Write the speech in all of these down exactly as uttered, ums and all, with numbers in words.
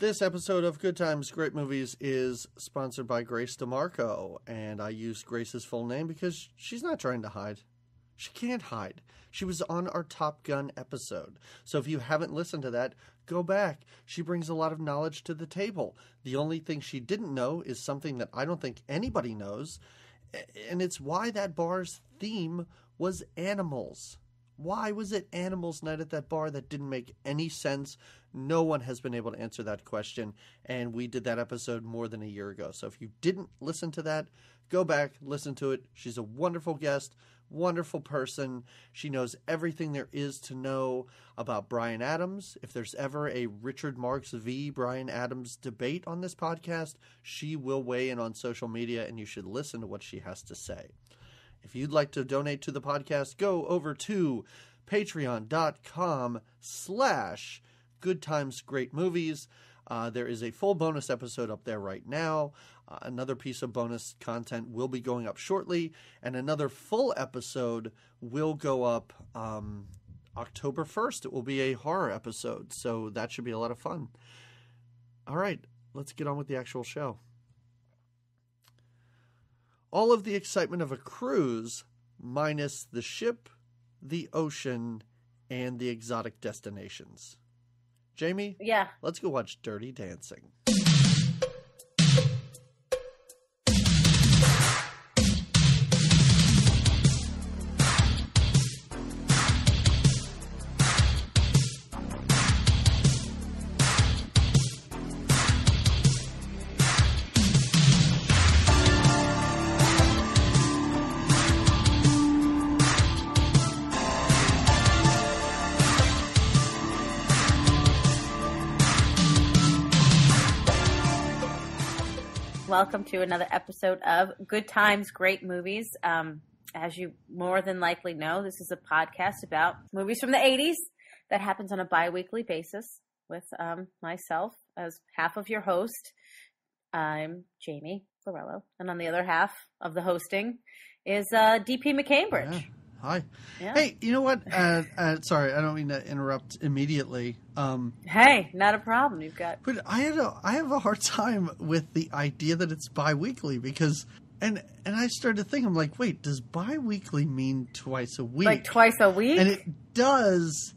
This episode of Good Times, Great Movies is sponsored by Grace DeMarco, and I use Grace's full name because she's not trying to hide. She can't hide. She was on our Top Gun episode, so if you haven't listened to that, go back. She brings a lot of knowledge to the table. The only thing she didn't know is something that I don't think anybody knows, and it's why that bar's theme was animals. Why was it Animals Night at that bar? That didn't make any sense. No one has been able to answer that question, and we did that episode more than a year ago. So if you didn't listen to that, go back, listen to it. She's a wonderful guest, wonderful person. She knows everything there is to know about Bryan Adams. If there's ever a Richard Marx v. Bryan Adams debate on this podcast, she will weigh in on social media, and you should listen to what she has to say. If you'd like to donate to the podcast, go over to patreon.com slash Good Times Great Movies. Uh, there is a full bonus episode up there right now. Uh, another piece of bonus content will be going up shortly. And another full episode will go up um, October first. It will be a horror episode, so that should be a lot of fun. All right, let's get on with the actual show. All of the excitement of a cruise, minus the ship, the ocean, and the exotic destinations. Jamie? Yeah. Let's go watch Dirty Dancing. Welcome to another episode of Good Times, Great Movies. Um, as you more than likely know, this is a podcast about movies from the eighties that happens on a bi-weekly basis with um, myself as half of your host. I'm Jamie Florello. And on the other half of the hosting is uh, D P McCambridge. Yeah. Hi. Yeah. Hey, you know what? Uh, uh, sorry, I don't mean to interrupt immediately. Um, hey, not a problem. You've got. But I had a, I have a hard time with the idea that it's bi-weekly because, and and I started to think, I'm like, wait, does bi-weekly mean twice a week? Like twice a week? And it does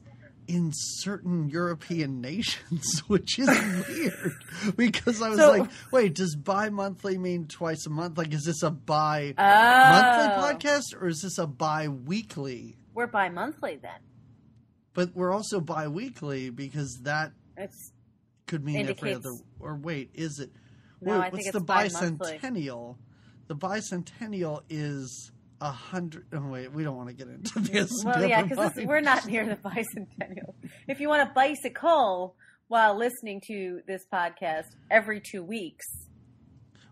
in certain European nations, which is weird because I was so, like, wait, does bi-monthly mean twice a month? Like, is this a bi-monthly oh. podcast or is this a bi-weekly? We're bi-monthly then. But we're also bi-weekly because that it's, could mean indicates, every other – or wait, is it no, – what's think it's the bicentennial? The bicentennial is – A hundred. Oh wait, we don't want to get into this. Well, yeah, because we're not near the bicentennial. If you want to bicycle while listening to this podcast every two weeks,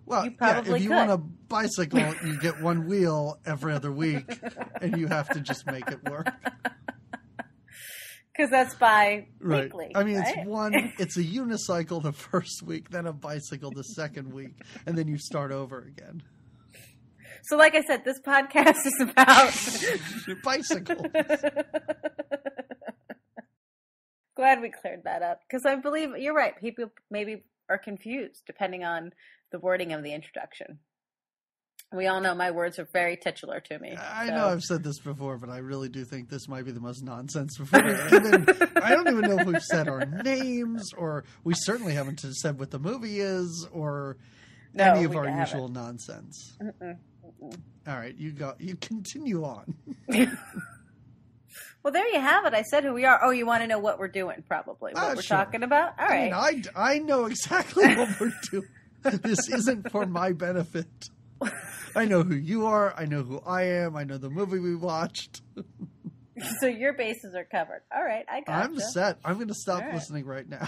well, you probably yeah, if you could. want to bicycle, you get one wheel every other week, and you have to just make it work. Because that's bi-weekly. Right. I mean, right? it's one. It's a unicycle the first week, then a bicycle the second week, and then you start over again. So like I said, this podcast is about bicycles. Glad we cleared that up because I believe you're right. People maybe are confused depending on the wording of the introduction. We all know my words are very titular to me. I so. know I've said this before, but I really do think this might be the most nonsense before. Even, I don't even know if we've said our names or we certainly haven't said what the movie is or no, any of our haven't. usual nonsense. Mm-mm. All right, you go. You continue on. Well, there you have it. I said who we are. Oh, you want to know what we're doing? Probably what uh, we're sure. talking about. All right. I mean, I, I know exactly what we're doing. This isn't for my benefit. I know who you are. I know who I am. I know the movie we watched. So your bases are covered. All right, I got. I'm you. set. I'm going to stop right. listening right now.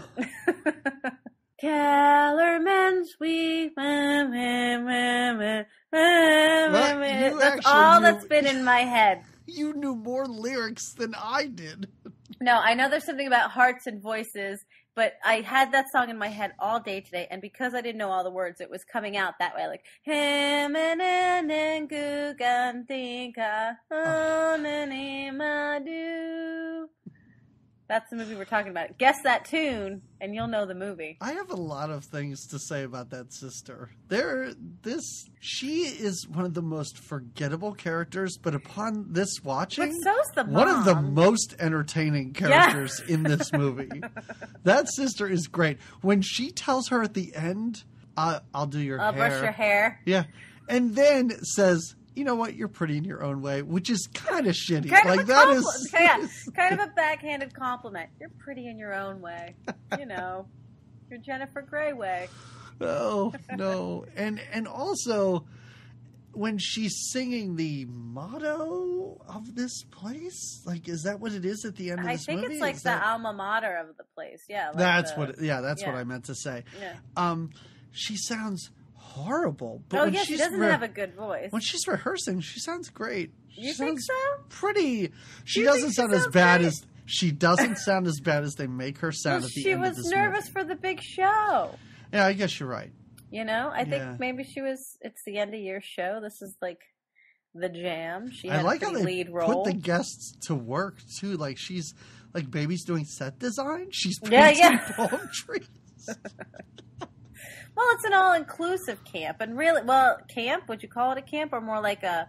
Kellerman's we wah, wah, wah, wah, wah, wah, wah. That's actually, all you, that's been in my head. You knew more lyrics than I did. No, I know there's something about hearts and voices, but I had that song in my head all day today, and because I didn't know all the words, it was coming out that way, like him and and and gugantika, oh nanima do. That's the movie we're talking about. Guess that tune, and you'll know the movie. I have a lot of things to say about that sister. There, this she is one of the most forgettable characters, but upon this watching, but so's the mom. One of the most entertaining characters yeah. in this movie. That sister is great. When she tells her at the end, I, "I'll do your I'll hair," I'll brush your hair, yeah, and then says, you know what, you're pretty in your own way, which is kind of shitty. Kind like of that compl- is yeah, kind of a backhanded compliment. You're pretty in your own way. You know, your Jennifer Grey way. Oh no, and and also when she's singing the motto of this place, like is that what it is at the end of this movie? I think it's like is the that... alma mater of the place. Yeah, like that's the, what. Yeah, that's yeah. what I meant to say. Yeah. Um, she sounds horrible, but oh yeah, she doesn't re- have a good voice. When she's rehearsing, she sounds great. She you think so? Pretty. She you doesn't sound she as bad great? as she doesn't sound as bad as they make her sound well, at the end of this movie. She was nervous for the big show. Yeah, I guess you're right. You know, I think yeah. maybe she was. It's the end of year show. This is like the jam. She had I like a how they lead role. Put the guests to work too. Like she's like baby's doing set design. She's painting yeah, yeah. palm trees. Well, it's an all-inclusive camp, and really, well, camp. Would you call it a camp, or more like a?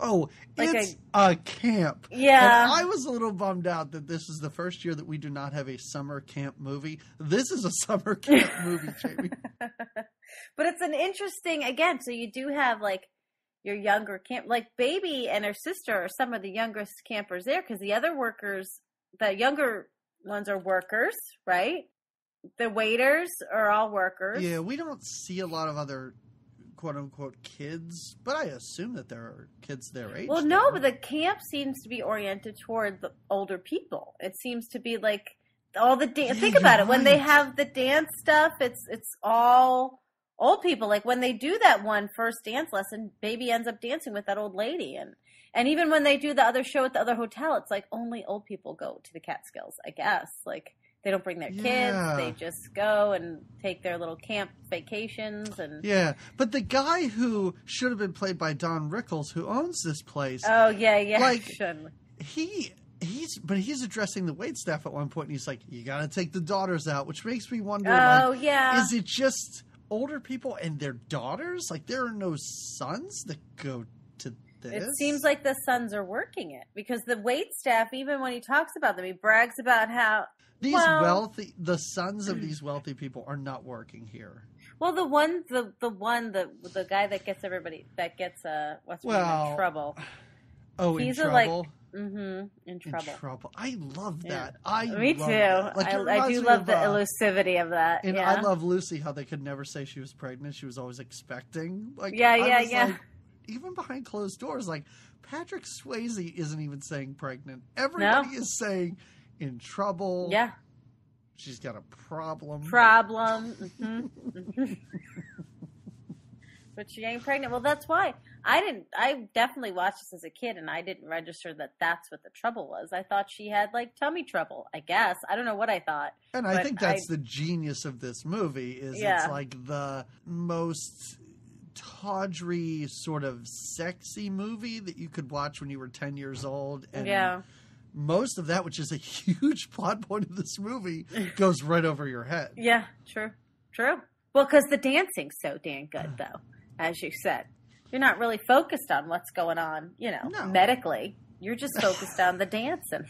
Oh, like it's a, a camp. Yeah, and I was a little bummed out that this is the first year that we do not have a summer camp movie. This is a summer camp movie, Jamie. But it's an interesting again. So you do have like your younger camp, like Baby and her sister are some of the youngest campers there, because the other workers, the younger ones, are workers, right? The waiters are all workers. Yeah, we don't see a lot of other quote-unquote kids, but I assume that there are kids their age. Well, no, there. But the camp seems to be oriented toward the older people. It seems to be like all the dance. Yeah, think about it. Right. When they have the dance stuff, it's it's all old people. Like when they do that one first dance lesson, Baby ends up dancing with that old lady. And, and even when they do the other show at the other hotel, it's like only old people go to the Catskills, I guess. Like... They don't bring their yeah. kids. They just go and take their little camp vacations. And yeah, but the guy who should have been played by Don Rickles, who owns this place. Oh yeah, yeah. Like shouldn't. he, he's but he's addressing the waitstaff at one point, and he's like, "You got to take the daughters out," which makes me wonder. Oh like, yeah, is it just older people and their daughters? Like there are no sons that go to. This? It seems like the sons are working it, because the waitstaff, even when he talks about them, he brags about how these well, wealthy, the sons of these wealthy people are not working here. Well, the one, the the one, the the guy that gets everybody that gets uh, what's well, in trouble. Oh, he's in trouble. Like, mm-hmm, in trouble. In trouble. I love that. Yeah. I me love too. Like, I, I do love of, the uh, elusivity of that. And yeah. I love Lucy. How they could never say she was pregnant. She was always expecting. Like yeah, I yeah, was yeah. Like, even behind closed doors, like Patrick Swayze isn't even saying pregnant. Everybody no. is saying in trouble. Yeah. She's got a problem. Problem. Mm-hmm. Mm-hmm. But she ain't pregnant. Well, that's why I didn't, I definitely watched this as a kid and I didn't register that that's what the trouble was. I thought she had like tummy trouble, I guess. I don't know what I thought. And I think that's I, the genius of this movie is yeah. it's like the most tawdry sort of sexy movie that you could watch when you were ten years old. And yeah. most of that, which is a huge plot point of this movie, goes right over your head. Yeah, true. True. Well, because the dancing's so damn good, though, as you said. You're not really focused on what's going on, you know, no. medically. You're just focused on the dancing.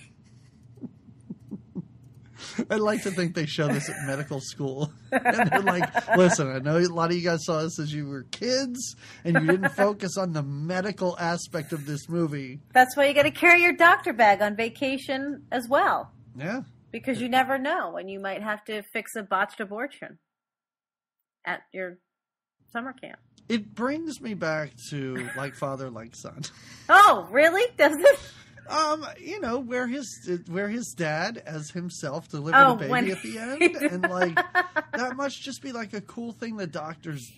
I'd like to think they show this at medical school. And they're like, listen, I know a lot of you guys saw this as you were kids and you didn't focus on the medical aspect of this movie. That's why you got to carry your doctor bag on vacation as well. Yeah. Because you never know when you might have to fix a botched abortion at your summer camp. It brings me back to Like Father, Like Son. Oh, really? Does it? Um, you know, where his where his dad as himself delivered oh, a baby when... at the end, and like that must just be like a cool thing that doctors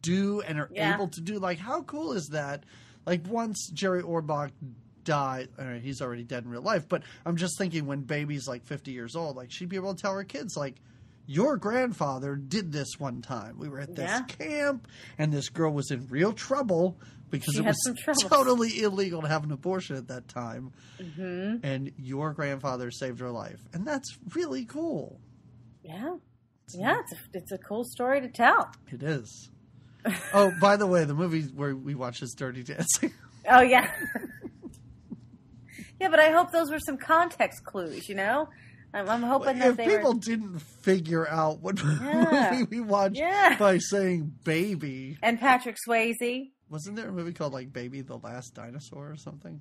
do and are yeah. able to do. Like, how cool is that? Like, once Jerry Orbach died, I mean, he's already dead in real life. But I'm just thinking, when Baby's like fifty years old, like she'd be able to tell her kids, like, your grandfather did this one time. We were at this yeah. camp, and this girl was in real trouble because she it was totally illegal to have an abortion at that time. Mm-hmm. And your grandfather saved her life. And that's really cool. Yeah. Yeah, it's a, it's a cool story to tell. It is. Oh, by the way, the movie where we watch is Dirty Dancing. Oh, yeah. Yeah, but I hope those were some context clues, you know? I'm, I'm hoping well, that they If people were... didn't figure out what yeah. movie we watched yeah. by saying baby. And Patrick Swayze. Wasn't there a movie called, like, Baby the Last Dinosaur or something?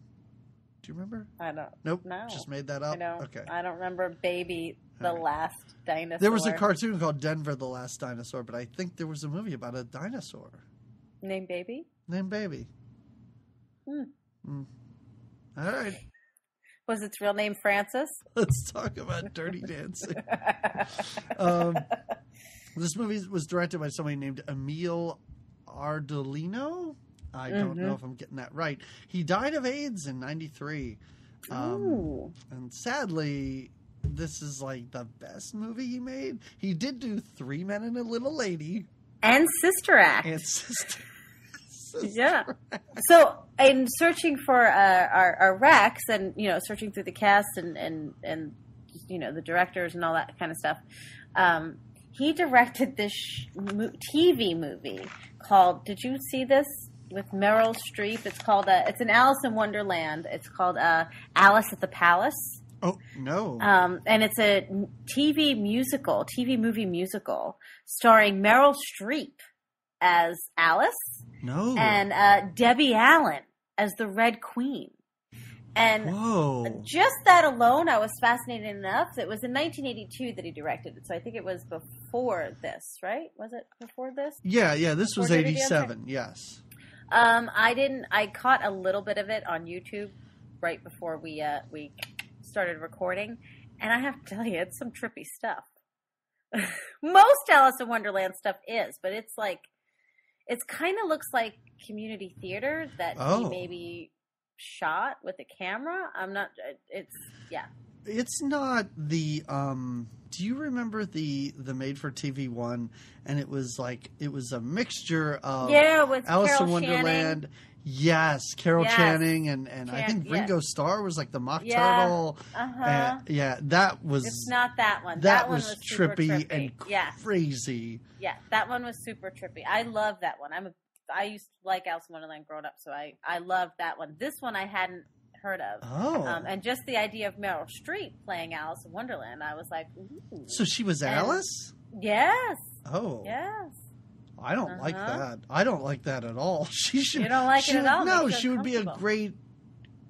Do you remember? I don't. Nope. No. Just made that up? I don't, okay. I don't remember Baby the right. Last Dinosaur. There was a cartoon called Denver the Last Dinosaur, but I think there was a movie about a dinosaur. Named Baby? Named Baby. Hmm. Mm. All right. Was its real name Francis? Let's talk about Dirty Dancing. um, this movie was directed by somebody named Emil Ardolino. I don't mm-hmm. know if I'm getting that right. He died of AIDS in ninety-three. Um, and sadly, this is like the best movie he made. He did do Three Men and a Little Lady. And Sister Act. And Sister Sister yeah. Act. So in searching for uh, our, our Rex and, you know, searching through the cast and, and, and, you know, the directors and all that kind of stuff, um, he directed this sh- T V movie called, did you see this? With Meryl Streep. It's called, uh, it's an Alice in Wonderland. It's called uh, Alice at the Palace. Oh, no. Um, and it's a T V musical, T V movie musical, starring Meryl Streep as Alice. No. And uh, Debbie Allen as the Red Queen. And Whoa. Just that alone, I was fascinated enough. It was in nineteen eighty-two that he directed it. So I think it was before this, right? Was it before this? Yeah, yeah. This before was eighty-seven, yes. Um, I didn't, I caught a little bit of it on YouTube right before we, uh, we started recording. And I have to tell you, it's some trippy stuff. Most Alice in Wonderland stuff is, but it's like, it's kind of looks like community theater that oh. he maybe shot with a camera. I'm not, it's, yeah. It's not the, um, do you remember the, the made for T V one? And it was like, it was a mixture of yeah, with Alice Carol in Wonderland. Channing. Yes. Carol yes. Channing. And, and Chan- I think Ringo yes. Starr was like the mock yeah. turtle. Uh-huh. And, yeah. That was, it's not that one. That, that one was, was trippy, trippy and yes. crazy. Yeah. That one was super trippy. I love that one. I'm a, I used to like Alice in Wonderland growing up. So I, I loved that one. This one I hadn't heard of. Oh. Um, and just the idea of Meryl Streep playing Alice in Wonderland, I was like, ooh. So she was Alice? And yes. Oh. Yes. I don't uh-huh. like that. I don't like that at all. She should. You don't like she, it at all? No, she would be a great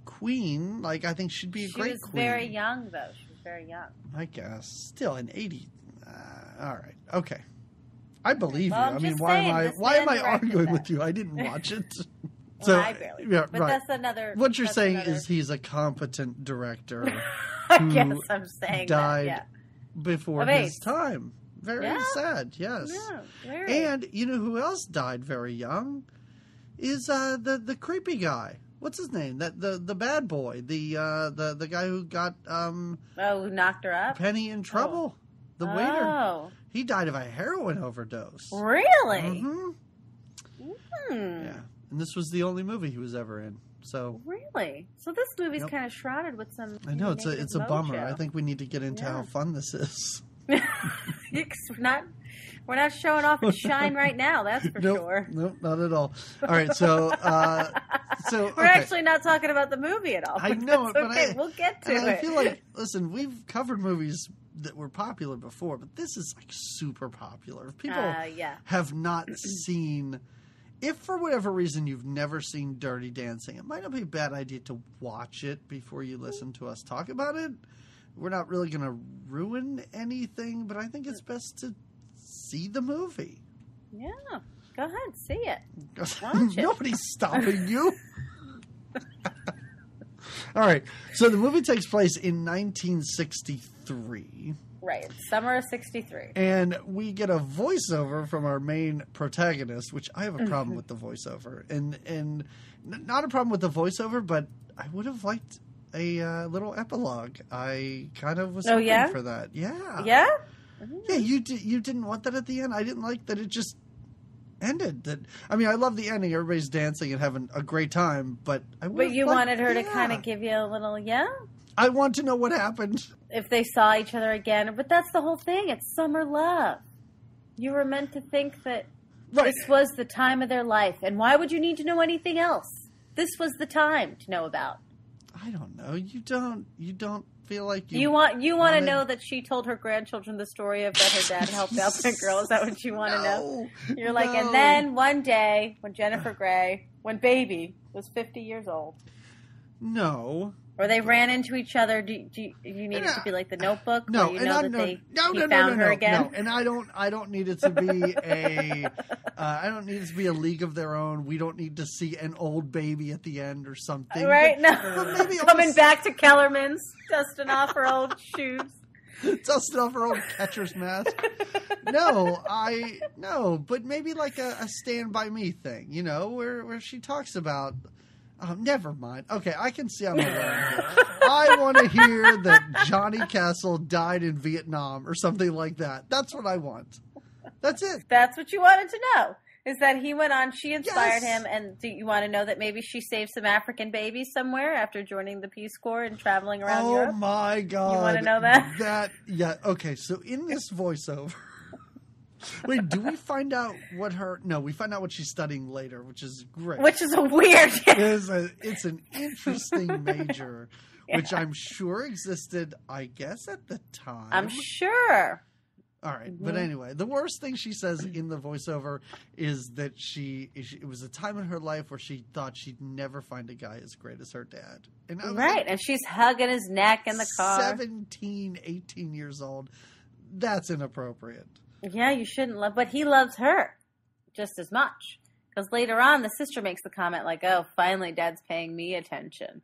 queen. Like, I think she'd be a she great queen. She was very young, though. She was very young. I guess. Still, in eighty. Uh, all right. Okay. I believe well, you. I'm I mean, why saying, am I, why am I arguing that. With you? I didn't watch it. So, well, I barely. Yeah, but right. that's another. What you're saying another... is he's a competent director. I guess I'm saying died that, yeah. before of his age. Time. Very yeah. sad. Yes. Yeah, very. And you know who else died very young? Is uh, the the creepy guy? What's his name? That the the bad boy. The uh, the the guy who got um. Oh, who knocked her up. Penny in Trouble. Oh. The waiter. Oh. He died of a heroin overdose. Really? Mm-hmm. Mm. Yeah. And this was the only movie he was ever in. So really, so this movie's yep. kind of shrouded with some. I know it's a it's a mojo. Bummer. I think we need to get into yeah. how fun this is. we're not we're not showing off and shine right now. That's for nope, sure. Nope, not at all. All right, so uh, so we're okay. actually not talking about the movie at all. I know, but okay. I, we'll get to it. I feel like listen, we've covered movies that were popular before, but this is like super popular. People uh, yeah. have not seen. If for whatever reason you've never seen Dirty Dancing, it might not be a bad idea to watch it before you listen to us talk about it. We're not really going to ruin anything, but I think it's best to see the movie. Yeah. Go ahead. See it. Watch it. Nobody's stopping you. All right. So the movie takes place in nineteen sixty-three. Right. Summer of sixty-three. And we get a voiceover from our main protagonist, which I have a problem with the voiceover. And and not a problem with the voiceover, but I would have liked a uh, little epilogue. I kind of was oh, hoping yeah? for that. Yeah. Yeah? Yeah, you di- you didn't want that at the end. I didn't like that it just ended. That I mean, I love the ending. Everybody's dancing and having a great time, but I but you liked, wanted her yeah. to kind of give you a little yeah. I want to know what happened. If they saw each other again, but that's the whole thing. It's summer love. You were meant to think that right. this was the time of their life, and why would you need to know anything else? This was the time to know about. I don't know. You don't. You don't. Feel like you, you want you want wanted... to know that she told her grandchildren the story of that her dad helped out that girl. Is that what you want no, to know? You're like, no. And then one day when Jennifer Grey, when baby was fifty years old, no, or they ran into each other. Do, do, do you need and it I, to be like The Notebook? No, you and know I that no, they, no, he no, found no, no, her no, again. No, and I don't. I don't need it to be a. Uh, I don't need it to be a league of their own. We don't need to see an old baby at the end or something. Right? But, no. But maybe coming was... back to Kellerman's, dusting off her old shoes, dusting off her old catcher's mask. No, I no, but maybe like a, a Stand By Me thing, you know, where where she talks about. Oh, never mind. Okay, I can see I'm alone here. I want to hear that Johnny Castle died in Vietnam or something like that. That's what I want. That's it. That's what you wanted to know, is that he went on, she inspired yes. him, and do you want to know that maybe she saved some African babies somewhere after joining the Peace Corps and traveling around oh Europe? Oh, my God. You want to know that? That, yeah. Okay, so in this voiceover... Wait, do we find out what her... No, we find out what she's studying later, which is great. Which is a weird... It is a, it's an interesting major, yeah. which I'm sure existed, I guess, at the time. I'm sure. All right. Mm-hmm. But anyway, the worst thing she says in the voiceover is that she... It was a time in her life where she thought she'd never find a guy as great as her dad. And I was right. Like, and she's hugging his neck in the car. seventeen, eighteen years old. That's inappropriate. Yeah, you shouldn't love, but he loves her just as much. Because later on, the sister makes the comment like, oh, finally dad's paying me attention.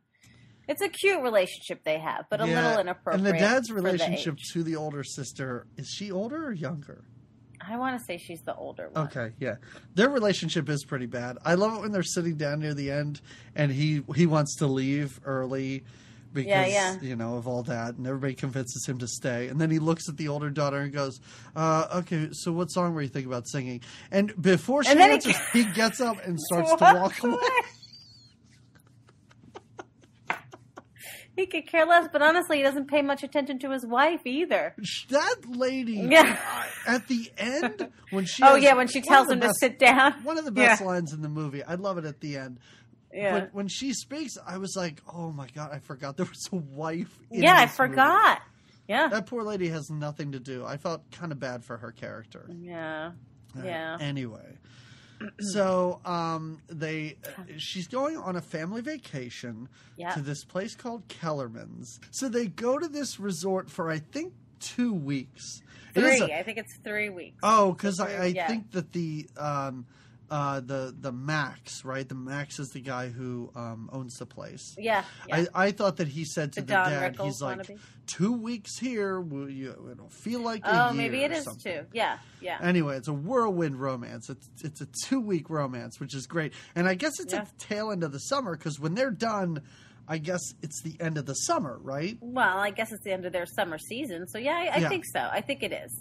It's a cute relationship they have, but a yeah. little inappropriate. And the dad's relationship the to the older sister, is she older or younger? I want to say she's the older one. Okay, yeah. Their relationship is pretty bad. I love it when they're sitting down near the end and he, he wants to leave early. Because, yeah, yeah. you know, of all that. And everybody convinces him to stay. And then he looks at the older daughter and goes, uh, okay, so what song were you thinking about singing? And before she and answers, he... he gets up and starts to walk away. He could care less, but honestly, he doesn't pay much attention to his wife either. That lady, yeah. at the end, when she... oh, has, yeah, when she tells him best, to sit down. One of the best yeah. lines in the movie. I love it at the end. Yeah. But when she speaks, I was like, oh, my God, I forgot there was a wife in Yeah, I forgot. Movie. Yeah. That poor lady has nothing to do. I felt kind of bad for her character. Yeah. Uh, yeah. Anyway. So um, they, uh, she's going on a family vacation yeah. to this place called Kellerman's. So they go to this resort for, I think, two weeks. Three. A, I think it's three weeks. Oh, because I, I yeah. think that the... Um, Uh, the the Max, right? The Max is the guy who um, owns the place. Yeah, yeah. I, I thought that he said to the, the dad, Rickles he's like, wannabe. two weeks here, will you, it'll feel like a oh, year maybe it is something. Two. Yeah, yeah. Anyway, it's a whirlwind romance. It's it's a two-week romance, which is great. And I guess it's yeah. at the tail end of the summer because when they're done, I guess it's the end of the summer, right? Well, I guess it's the end of their summer season. So, yeah, I, I yeah. think so. I think it is.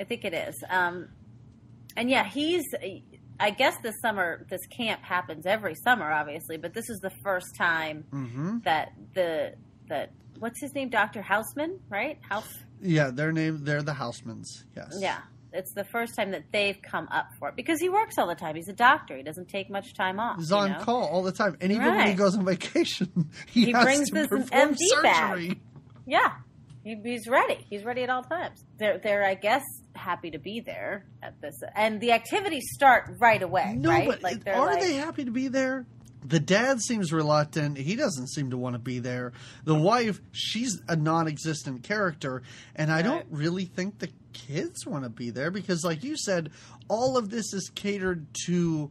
I think it is. Um, and, yeah, he's... I guess this summer, this camp happens every summer, obviously, but this is the first time mm-hmm. that the that what's his name, Doctor Houseman, right? House. Yeah, their name. They're the Housemans. Yes. Yeah, it's the first time that they've come up for it because he works all the time. He's a doctor. He doesn't take much time off. He's on you know? call all the time, and even right. when he goes on vacation, he, he has brings to this perform M D surgery. Bag. Yeah. He's ready. He's ready at all times. They're, they're, I guess, happy to be there at this. And the activities start right away. No, right? but like, are like... they happy to be there? The dad seems reluctant. He doesn't seem to want to be there. The wife, she's a non-existent character. And right. I don't really think the kids want to be there because, like you said, all of this is catered to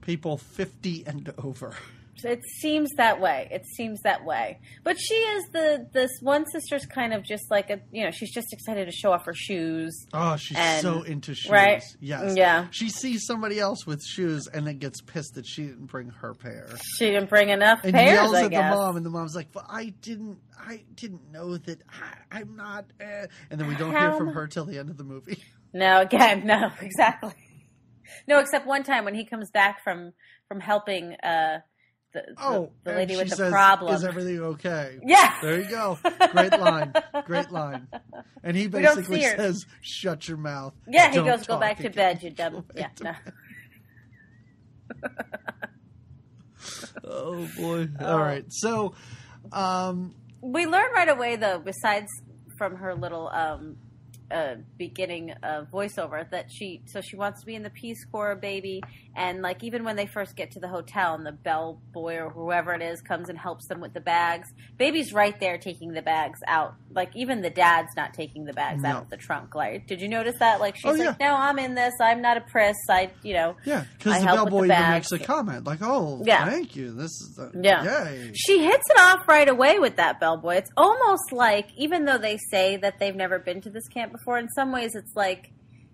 people fifty and over. It seems that way. It seems that way. But she is the this one sister's kind of just like a you know she's just excited to show off her shoes. Oh, she's and, so into shoes. Right? Yes. Yeah. She sees somebody else with shoes and then gets pissed that she didn't bring her pair. She didn't bring enough and pairs. Yells I at guess. the mom, and the mom's like, "Well, I didn't. I didn't know that. I, I'm not." Eh. And then we don't How? hear from her till the end of the movie. No, again, no, exactly. No, except one time when he comes back from from helping. Uh, The, oh, the, the lady with the says, problem. Is everything okay? Yeah. There you go. Great line. Great line. And he basically says, shut your mouth. Yeah, he goes, go back again. to bed, you dumb. Yeah, no. Oh, boy. Oh. All right. So. Um, we learn right away, though, besides from her little um, uh, beginning uh, voiceover, that she, so she wants to be in the Peace Corps, baby. And, like, even when they first get to the hotel and the bell boy or whoever it is comes and helps them with the bags, baby's right there taking the bags out. Like, even the dad's not taking the bags no. out of the trunk. Like, did you notice that? Like, she's oh, like, yeah. no, I'm in this. I'm not a priss. I, you know, yeah, because the bell boy even makes a comment. Like, oh, yeah. thank you. This is the, yeah. Yay. She hits it off right away with that bell boy. It's almost like, even though they say that they've never been to this camp before, in some ways it's like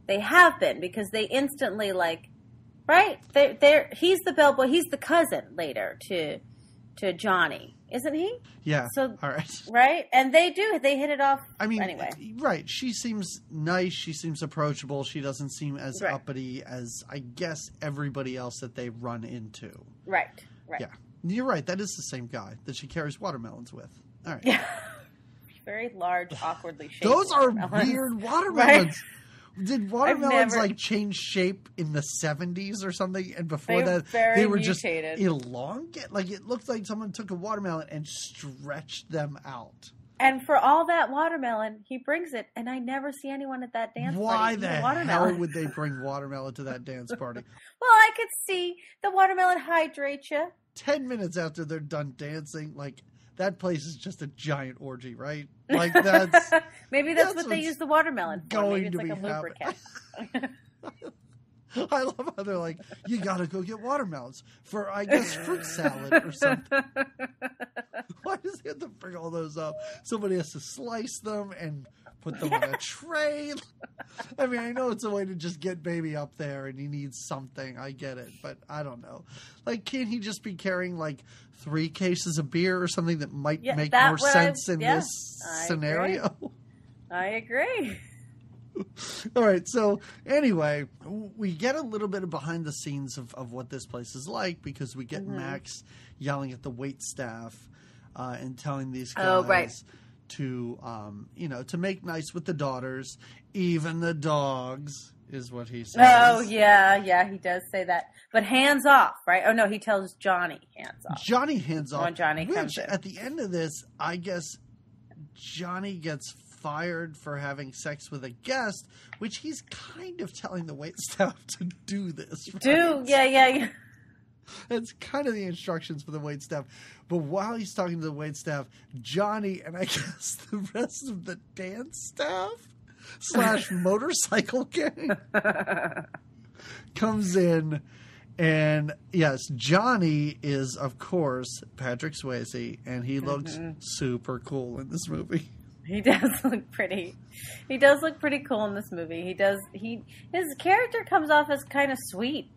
they have been, because they instantly, like, right? They're, they're, he's the bellboy. He's the cousin later to to Johnny, isn't he? Yeah. So, all right. Right? And they do. They hit it off. I mean, anyway. Right. She seems nice. She seems approachable. She doesn't seem as right. uppity as, I guess, everybody else that they run into. Right. Right. Yeah. You're right. That is the same guy that she carries watermelons with. All right. Yeah. Very large, awkwardly shaped Those are weird watermelons. Right? Did watermelons never, like change shape in the seventies or something? And before that, they were mutated. Just elongate. Like, it looked like someone took a watermelon and stretched them out. And for all that watermelon, he brings it, and I never see anyone at that dance Why party. Why the watermelon. hell would they bring watermelon to that dance party? Well, I could see the watermelon hydrates you. Ten minutes after they're done dancing, like, that place is just a giant orgy, right? Like, that's maybe that's, that's what they use the watermelon for. Going Maybe it's to like be a lubricant. I love how they're like, you gotta go get watermelons for, I guess, fruit salad or something. Why does he have to bring all those up? Somebody has to slice them and put them on a tray. I mean, I know it's a way to just get baby up there and he needs something. I get it, but I don't know. Like, can't he just be carrying like three cases of beer or something that might yeah, make that more sense I, in yeah, this I scenario? Agree. I agree. All right, so anyway, we get a little bit of behind the scenes of, of what this place is like, because we get mm-hmm. Max yelling at the waitstaff uh, and telling these guys oh, right. to, um, you know, to make nice with the daughters, even the dogs, is what he says. Oh, yeah, yeah, he does say that. But hands off, right? Oh, no, he tells Johnny hands off. Johnny hands off. When Johnny which, comes in. At the end of this, I guess Johnny gets fired for having sex with a guest, which he's kind of telling the waitstaff to do this. Right? Do, yeah, yeah, yeah. That's kind of the instructions for the waitstaff. But while he's talking to the waitstaff, Johnny and I guess the rest of the dance staff slash motorcycle gang comes in. And yes, Johnny is, of course, Patrick Swayze, and he mm-hmm. looks super cool in this movie. He does look pretty. He does look pretty cool in this movie. He does. He his character comes off as kind of sweet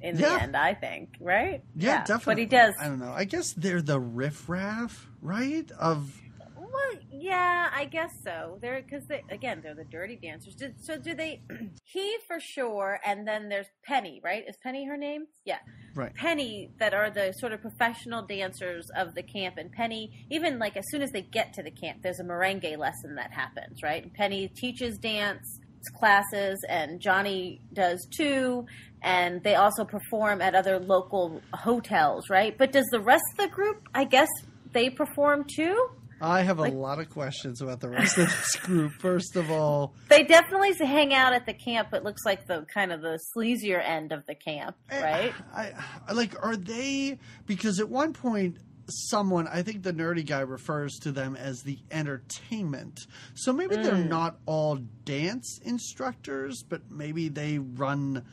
in yeah. the end, I think, right? Yeah, yeah, definitely. But he does. I don't know. I guess they're the riffraff, right? Of well, yeah, I guess so. They're because they, again, they're the dirty dancers. Did, so do they? He for sure, and then there's Penny, right? Is Penny her name? Yeah, right. Penny, that are the sort of professional dancers of the camp, and Penny, even like as soon as they get to the camp, there's a merengue lesson that happens, right? And Penny teaches dance classes, and Johnny does too, and they also perform at other local hotels, right? But does the rest of the group? I guess they perform too. I have a like, lot of questions about the rest of this group. First of all, they definitely hang out at the camp, but looks like the kind of the sleazier end of the camp, right? I, I, like, are they? Because at one point, someone, I think the nerdy guy, refers to them as the entertainment. So maybe mm. they're not all dance instructors, but maybe they run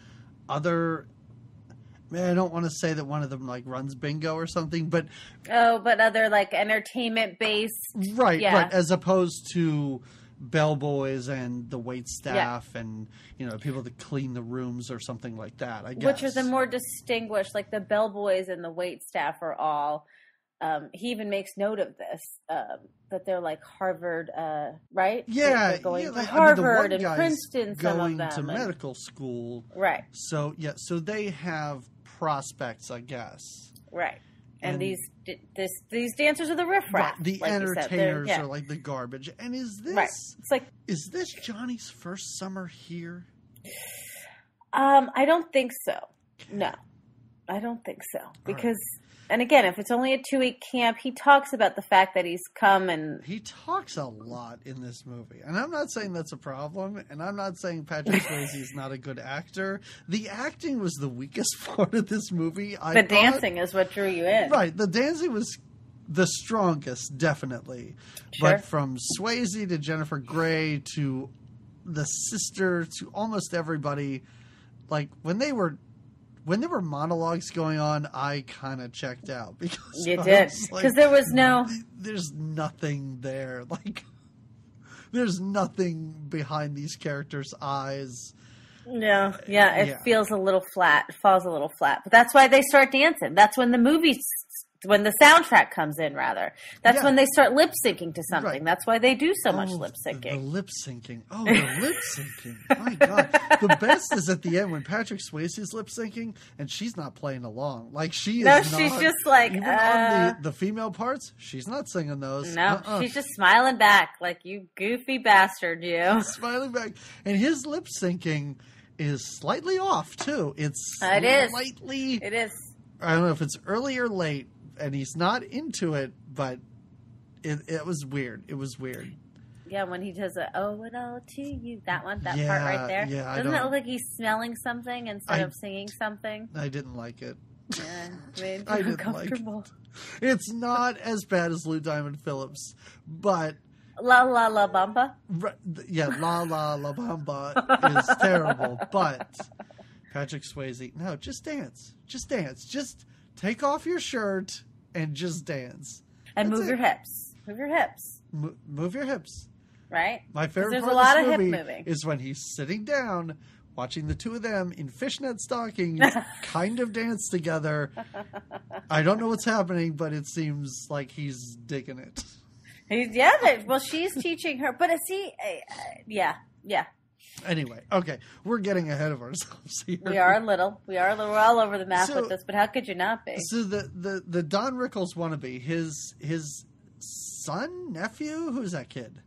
other. I don't want to say that one of them like runs bingo or something, but oh, but other like entertainment based, right? Yeah. Right, as opposed to bellboys and the wait staff yeah. and you know people that clean the rooms or something like that. I guess which is a more distinguished, like the bellboys and the wait staff are all. Um, he even makes note of this um, that they're like Harvard, uh, right? Yeah, they're going yeah, to Harvard I mean, and Princeton. Some of them going to medical and, school, right? So yeah, so they have prospects, I guess. Right, and, and these this, these dancers are the riffraff. Right. The like entertainers yeah. are like the garbage. And is this right. it's like is this Johnny's first summer here? Um, I don't think so. No, I don't think so because. And again, if it's only a two-week camp, he talks about the fact that he's come and... He talks a lot in this movie. And I'm not saying that's a problem. And I'm not saying Patrick Swayze is not a good actor. The acting was the weakest part of this movie. I the thought. dancing is what drew you in. Right. The dancing was the strongest, definitely. Sure. But from Swayze to Jennifer Grey to the sister to almost everybody, like when they were... When there were monologues going on, I kind of checked out because you did because like, there was no. There's nothing there. Like, there's nothing behind these characters' eyes. No, yeah, it yeah. feels a little flat. It falls a little flat, but that's why they start dancing. That's when the movie, when the soundtrack comes in. Rather, that's yeah. when they start lip syncing to something. Right. That's why they do so oh, much lip syncing. The, the lip syncing. Oh, the lip syncing. My God. The best is at the end when Patrick Swayze is lip syncing and she's not playing along. Like she is. No, not, she's just like even uh, on the, the female parts. She's not singing those. No, uh-uh. she's just smiling back, like you goofy bastard, you. She's smiling back, and his lip syncing is slightly off too. It's it is slightly. It is. I don't know if it's early or late, and he's not into it, but it it was weird. It was weird. Yeah, when he does a "Oh, it all to you," that one, that yeah, part right there. Yeah, doesn't it look like he's smelling something instead I, of singing something? I didn't like it. Yeah, it made me I uncomfortable. Didn't like it. It's not as bad as Lou Diamond Phillips, but La La La Bamba. Right, yeah, La La La Bamba is terrible, but Patrick Swayze, no, just dance, just dance, just take off your shirt and just dance and That's move it. your hips, move your hips, Mo- move your hips. Right. My favorite part a lot of this of movie hip moving. is when he's sitting down, watching the two of them in fishnet stockings kind of dance together. I don't know what's happening, but it seems like he's digging it. He's, yeah. They, well, she's teaching her, but is he? Uh, yeah. Yeah. Anyway, okay, we're getting ahead of ourselves here. We are a little. We are a little. We're all over the map so, with this, but how could you not be? So the the, the Don Rickles wannabe, his his son, nephew, who's that kid?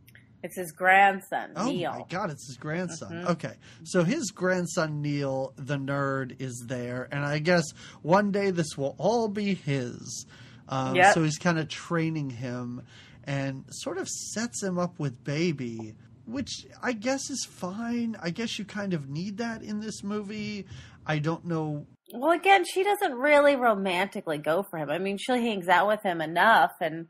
It's his grandson, oh Neil. Oh, my God, it's his grandson. Mm-hmm. Okay. So his grandson, Neil, the nerd, is there. And I guess one day this will all be his. Um, yep. So he's kind of training him and sort of sets him up with Baby, which I guess is fine. I guess you kind of need that in this movie. I don't know. Well, again, she doesn't really romantically go for him. I mean, she hangs out with him enough, and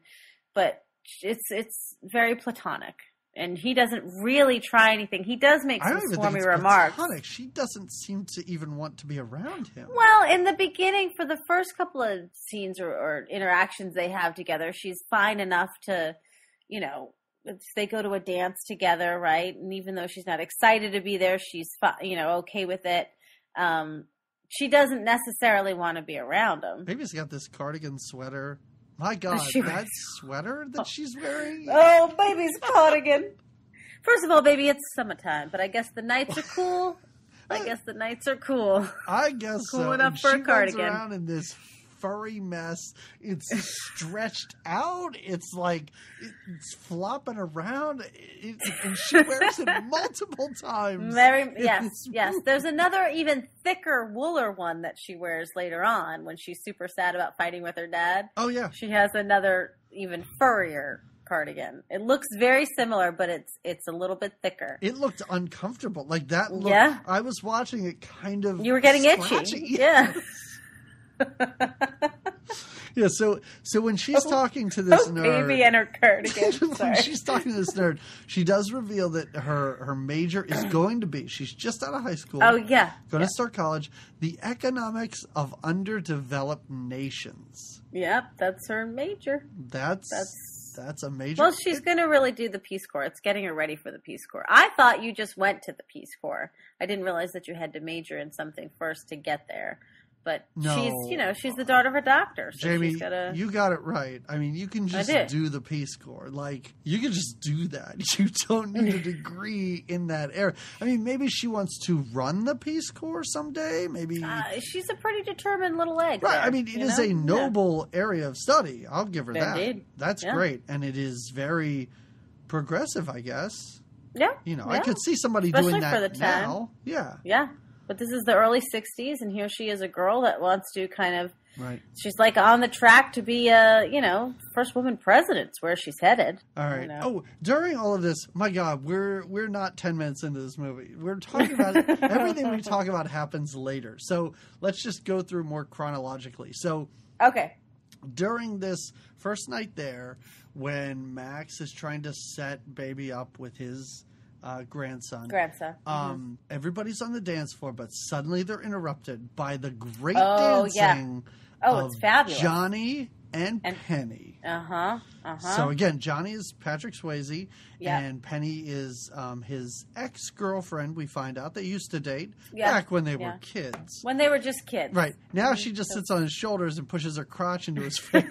but it's it's very platonic. And he doesn't really try anything. He does make some swarmy remarks. Platonic. She doesn't seem to even want to be around him. Well, in the beginning, for the first couple of scenes or, or interactions they have together, she's fine enough to, you know, they go to a dance together, right? And even though she's not excited to be there, she's, you know, okay with it. Um, she doesn't necessarily want to be around him. Maybe she's got this cardigan sweater. My God, she that was... sweater that she's wearing? Oh, baby's cardigan. First of all, baby, it's summertime, but I guess the nights are cool. I guess the nights are cool. I guess cool so. Cool enough and for she a cardigan. Runs around in this furry mess. It's stretched out. It's like it's flopping around. It, and she wears it multiple times. Very yes, yes. There's another even thicker, wooler one that she wears later on when she's super sad about fighting with her dad. Oh yeah, she has another even furrier cardigan. It looks very similar, but it's it's a little bit thicker. It looked uncomfortable, like that. Looked, yeah, I was watching it, kind of. You were getting scratchy. itchy. Yeah. Yeah, so so when she's oh, talking to this oh, nerd, baby and her cardigan. Sorry. When she's talking to this nerd, she does reveal that her her major is going to be, she's just out of high school. Oh yeah, going yeah. to start college. The economics of underdeveloped nations. Yep, that's her major. That's that's that's a major. Well, she's going to really do the Peace Corps. It's getting her ready for the Peace Corps. I thought you just went to the Peace Corps. I didn't realize that you had to major in something first to get there. But no. she's, you know, she's the daughter of a doctor. So Jamie, she's gotta... you got it right. I mean, you can just do the Peace Corps. Like, you can just do that. You don't need a degree in that area. I mean, maybe she wants to run the Peace Corps someday. Maybe uh, she's a pretty determined little egg. Right. There, I mean, it is know? a noble yeah. area of study. I'll give her Indeed. that. That's yeah. great. And it is very progressive, I guess. Yeah. You know, yeah. I could see somebody Especially doing that now. Yeah. Yeah. But this is the early sixties, and here she is, a girl that wants to kind of right. – she's like on the track to be a, you know, first woman president, is where she's headed. All right. You know? Oh, during all of this, my God, we're we're not ten minutes into this movie. We're talking about – everything we talk about happens later. So let's just go through more chronologically. So okay. during this first night there, when Max is trying to set baby up with his – Uh, grandson. Grandson. Um, mm-hmm. Everybody's on the dance floor, but suddenly they're interrupted by the great oh, dancing yeah. oh, of it's fabulous. Johnny and, and Penny. Uh-huh. Uh-huh. So again, Johnny is Patrick Swayze, yeah. and Penny is um, his ex-girlfriend, we find out. They used to date yeah. back when they yeah. were kids. When they were just kids. Right. Now she just sits on his shoulders and pushes her crotch into his face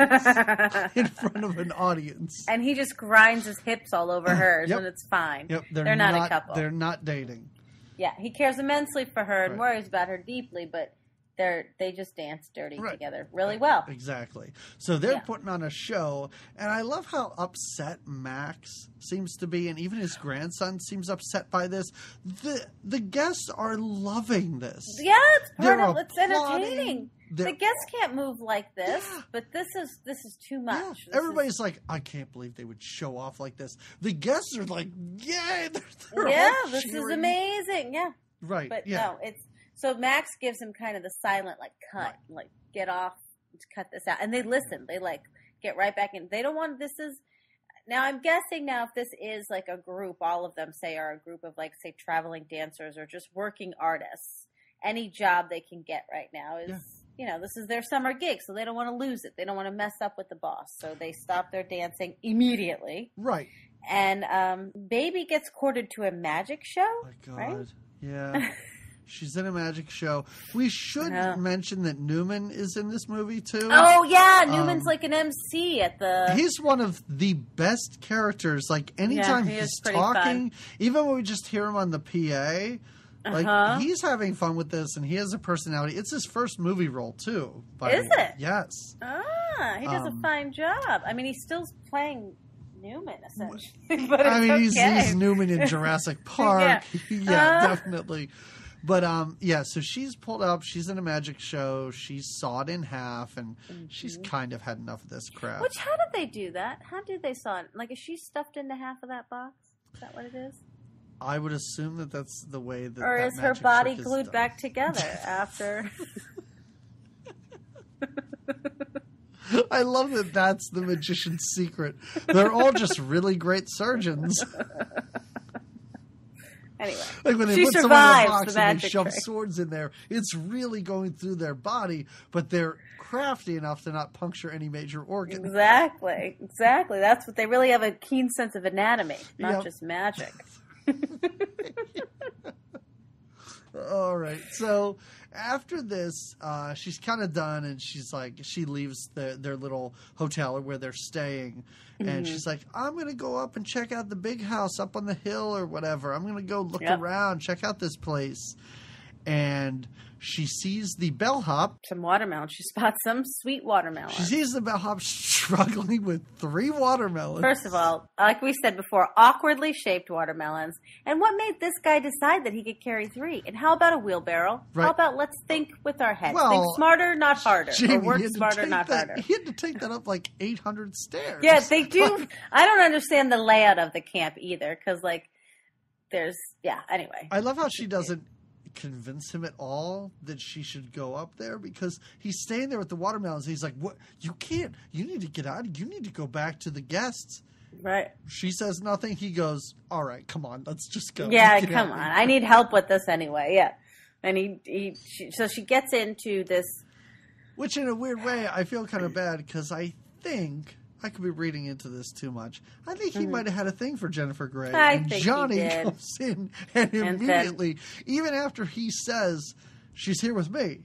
in front of an audience. And he just grinds his hips all over hers, yep. and it's fine. Yep. They're, they're not, not a couple. They're not dating. Yeah. He cares immensely for her and right. worries about her deeply, but... They're, they just dance dirty right. together really well. Exactly. So they're yeah. putting on a show, and I love how upset Max seems to be, and even his grandson seems upset by this. The the guests are loving this. Yeah, it's part they're of it's entertaining. They're, the guests can't move like this, yeah. but this is this is too much. Yeah. Everybody's is, like, I can't believe they would show off like this. The guests are like, yay! They're, they're yeah, this cheering. is amazing. Yeah. Right. But yeah. no, it's So Max gives him kind of the silent, like, cut, right. like, get off, cut this out. And they listen. They, like, get right back in. They don't want – this is – now I'm guessing now if this is, like, a group, all of them, say, are a group of, like, say, traveling dancers or just working artists, any job they can get right now is yeah. – you know, this is their summer gig, so they don't want to lose it. They don't want to mess up with the boss. So they stop their dancing immediately. Right. And um, Baby gets courted to a magic show. Oh, my God. Right? Yeah. She's in a magic show. We should yeah. mention that Newman is in this movie, too. Oh, yeah. Newman's um, like an M C at the... He's one of the best characters. Like, anytime yeah, he he's talking, fun. even when we just hear him on the P A... Like, uh-huh. he's having fun with this, and he has a personality. It's his first movie role, too. By is it? Yes. Ah, he does um, a fine job. I mean, he's still playing Newman, essentially. But I mean, okay. he's, he's Newman in Jurassic Park. yeah, yeah uh, definitely. But, um, yeah, so she's pulled up. She's in a magic show. She's sawed in half, and mm-hmm. she's kind of had enough of this crap. Which, how did they do that? How did they saw it? Like, is she stuffed into half of that box? Is that what it is? I would assume that that's the way that. Or that is her body is glued done. back together after? I love that. That's the magician's secret. They're all just really great surgeons. Anyway, like when they put someone in a box the and they shove trick. swords in there, it's really going through their body, but they're crafty enough to not puncture any major organ. Exactly, exactly. That's what they really have a keen sense of anatomy, not yep. just magic. All right. So after this, uh, she's kind of done, and she's like, she leaves the, their little hotel where they're staying, and mm-hmm. she's like, I'm going to go up and check out the big house up on the hill or whatever. I'm going to go look yep. around, check out this place. And she sees the bellhop. Some watermelon. She spots some sweet watermelon. She sees the bellhop struggling with three watermelons. First of all, like we said before, awkwardly shaped watermelons. And what made this guy decide that he could carry three? And how about a wheelbarrow? Right. How about let's think with our heads. Well, think smarter, not harder. Jamie, or work smarter, not that, harder. He had to take that up like eight hundred stairs. Yeah, they do. Like, I don't understand the layout of the camp either because, like, there's – yeah, anyway. I love how she doesn't – convince him at all that she should go up there, because he's staying there with the watermelons. He's like, "What? You can't. You need to get out. You need to go back to the guests." Right. She says nothing. He goes, "All right, come on, let's just go." Yeah, come on. I need help with this anyway. Yeah. And he, he she, so she gets into this. Which in a weird way, I feel kind of bad, because I think I could be reading into this too much. I think he mm-hmm. might have had a thing for Jennifer Grey. I and think Johnny he did. comes in and, and immediately, then, even after he says, she's here with me.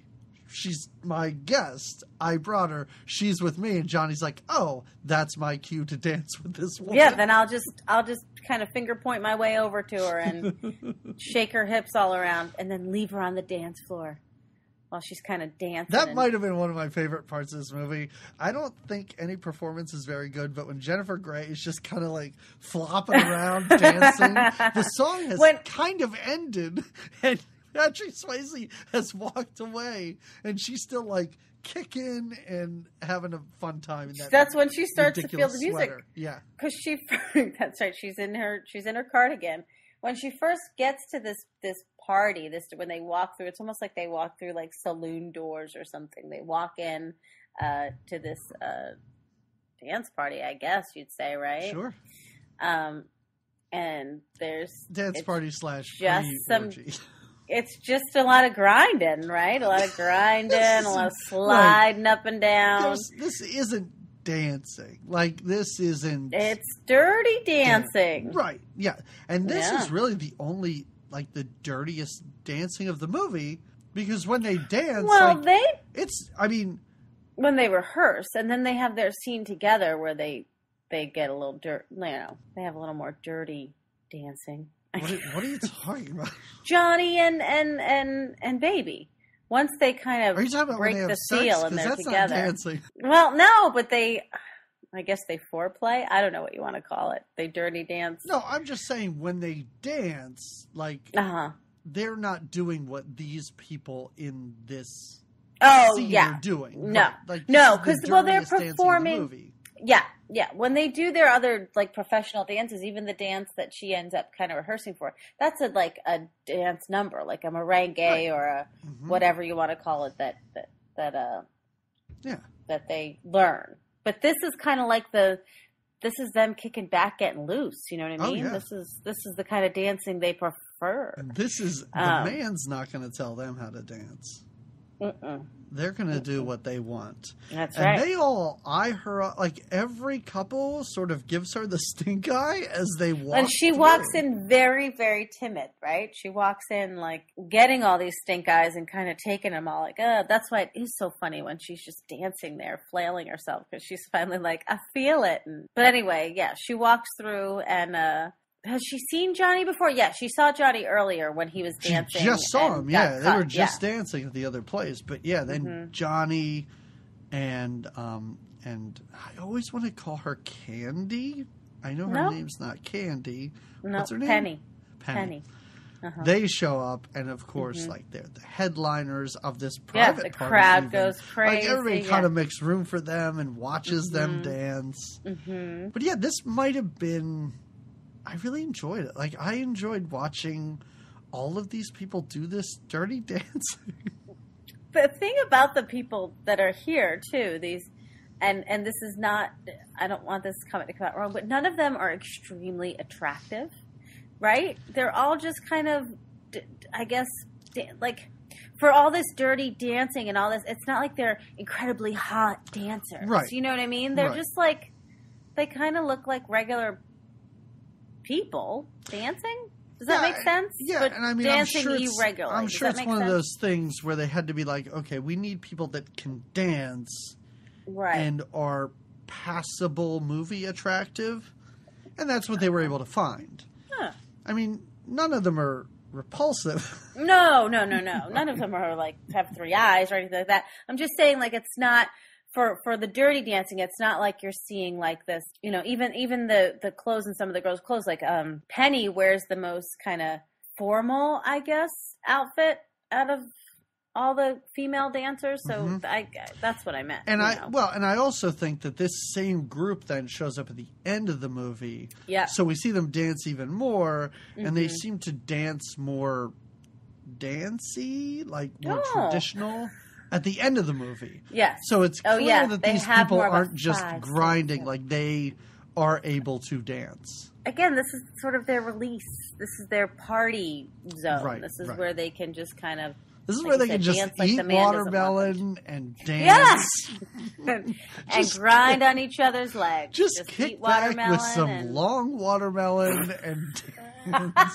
She's my guest. I brought her. She's with me. And Johnny's like, oh, that's my cue to dance with this woman. Yeah, then I'll just I'll just kind of finger point my way over to her and shake her hips all around and then leave her on the dance floor while she's kind of dancing. That might have been one of my favorite parts of this movie. I don't think any performance is very good, but when Jennifer Grey is just kind of like flopping around dancing, the song has when- kind of ended and Patrick Swayze has walked away, and she's still like kicking and having a fun time. In that that's when she starts to feel the music. Sweater. Yeah, because she. That's right. She's in her. She's in her cardigan. When she first gets to this this party, this when they walk through, it's almost like they walk through like saloon doors or something. They walk in uh, to this uh, dance party, I guess you'd say, right? Sure. Um, and there's dance party slash just some. Orgy. It's just a lot of grinding, right? A lot of grinding, a lot of sliding right. up and down. There's, this isn't dancing. Like, this isn't... It's dirty dancing. Dan- right, yeah. And this yeah. is really the only, like, the dirtiest dancing of the movie, because when they dance... Well, like, they... It's, I mean... When they rehearse, and then they have their scene together where they, they get a little dirt... You know, they have a little more dirty dancing. What are, what are you talking about? Johnny and, and, and, and Baby. Once they kind of break the seal and they're together. Well, no, but they, I guess they foreplay. I don't know what you want to call it. They dirty dance. No, I'm just saying when they dance, like uh-huh. they're not doing what these people in this oh, scene yeah. are doing. No, like, no, because the well, they're performing. The movie. Yeah. Yeah, when they do their other, like, professional dances, even the dance that she ends up kind of rehearsing for, that's, a, like, a dance number, like a merengue right. or a mm-hmm. whatever you want to call it that that that uh yeah. that they learn. But this is kind of like the – this is them kicking back, getting loose, you know what I mean? Oh, yeah. This is this is the kind of dancing they prefer. And this is – the um, man's not going to tell them how to dance. Mm-mm. They're going to do what they want. That's and right. And they all eye her, like every couple sort of gives her the stink eye as they walk. And she through. walks in very, very timid, right? She walks in like getting all these stink eyes and kind of taking them all like, oh, that's why it is so funny when she's just dancing there, flailing herself, because she's finally like, I feel it. And, but anyway, yeah, she walks through and, uh, has she seen Johnny before? Yeah, she saw Johnny earlier when he was dancing. She just saw him, yeah. They were just yeah. dancing at the other place. But, yeah, then mm-hmm. Johnny and um, – and I always want to call her Candy. I know her nope. name's not Candy. Nope. What's her name? Penny. Penny. Penny. Uh-huh. They show up, and of course, mm-hmm. like they're the headliners of this private yeah, the party. Crowd even. goes crazy. Like everybody yeah. kind of makes room for them and watches mm-hmm. them dance. Mm-hmm. But, yeah, this might have been – I really enjoyed it. Like, I enjoyed watching all of these people do this dirty dancing. The thing about the people that are here, too, these, and, and this is not, I don't want this comment to come out wrong, but none of them are extremely attractive, right? They're all just kind of, I guess, like, for all this dirty dancing and all this, it's not like they're incredibly hot dancers. Right. You know what I mean? They're right. just like, they kind of look like regular people dancing? Does that yeah, make sense? Yeah, but and I mean, I'm sure it's, I'm sure it's one sense? of those things where they had to be like, okay, we need people that can dance right. and are passable movie attractive. And that's what they were able to find. Huh. I mean, none of them are repulsive. No, no, no, no. None of them are like have three eyes or anything like that. I'm just saying like it's not – For for the dirty dancing, it's not like you're seeing like this, you know, even even the, the clothes and some of the girls' clothes, like um, Penny wears the most kind of formal, I guess, outfit out of all the female dancers. So mm-hmm. I, that's what I meant. And I know. well, and I also think that this same group then shows up at the end of the movie. Yeah. So we see them dance even more, mm-hmm. and they seem to dance more dancey, like more oh. traditional, at the end of the movie. Yes. So it's clear oh, yeah. that they these people aren't just grinding. Thing. Like, they are able to dance. Again, this is sort of their release. This is their party zone. Right, this is right. where they can just kind of... This is like where they said, can just like eat watermelon and dance. Yes. And grind on each other's legs. Just, just kick eat back watermelon with some and... long watermelon and dance.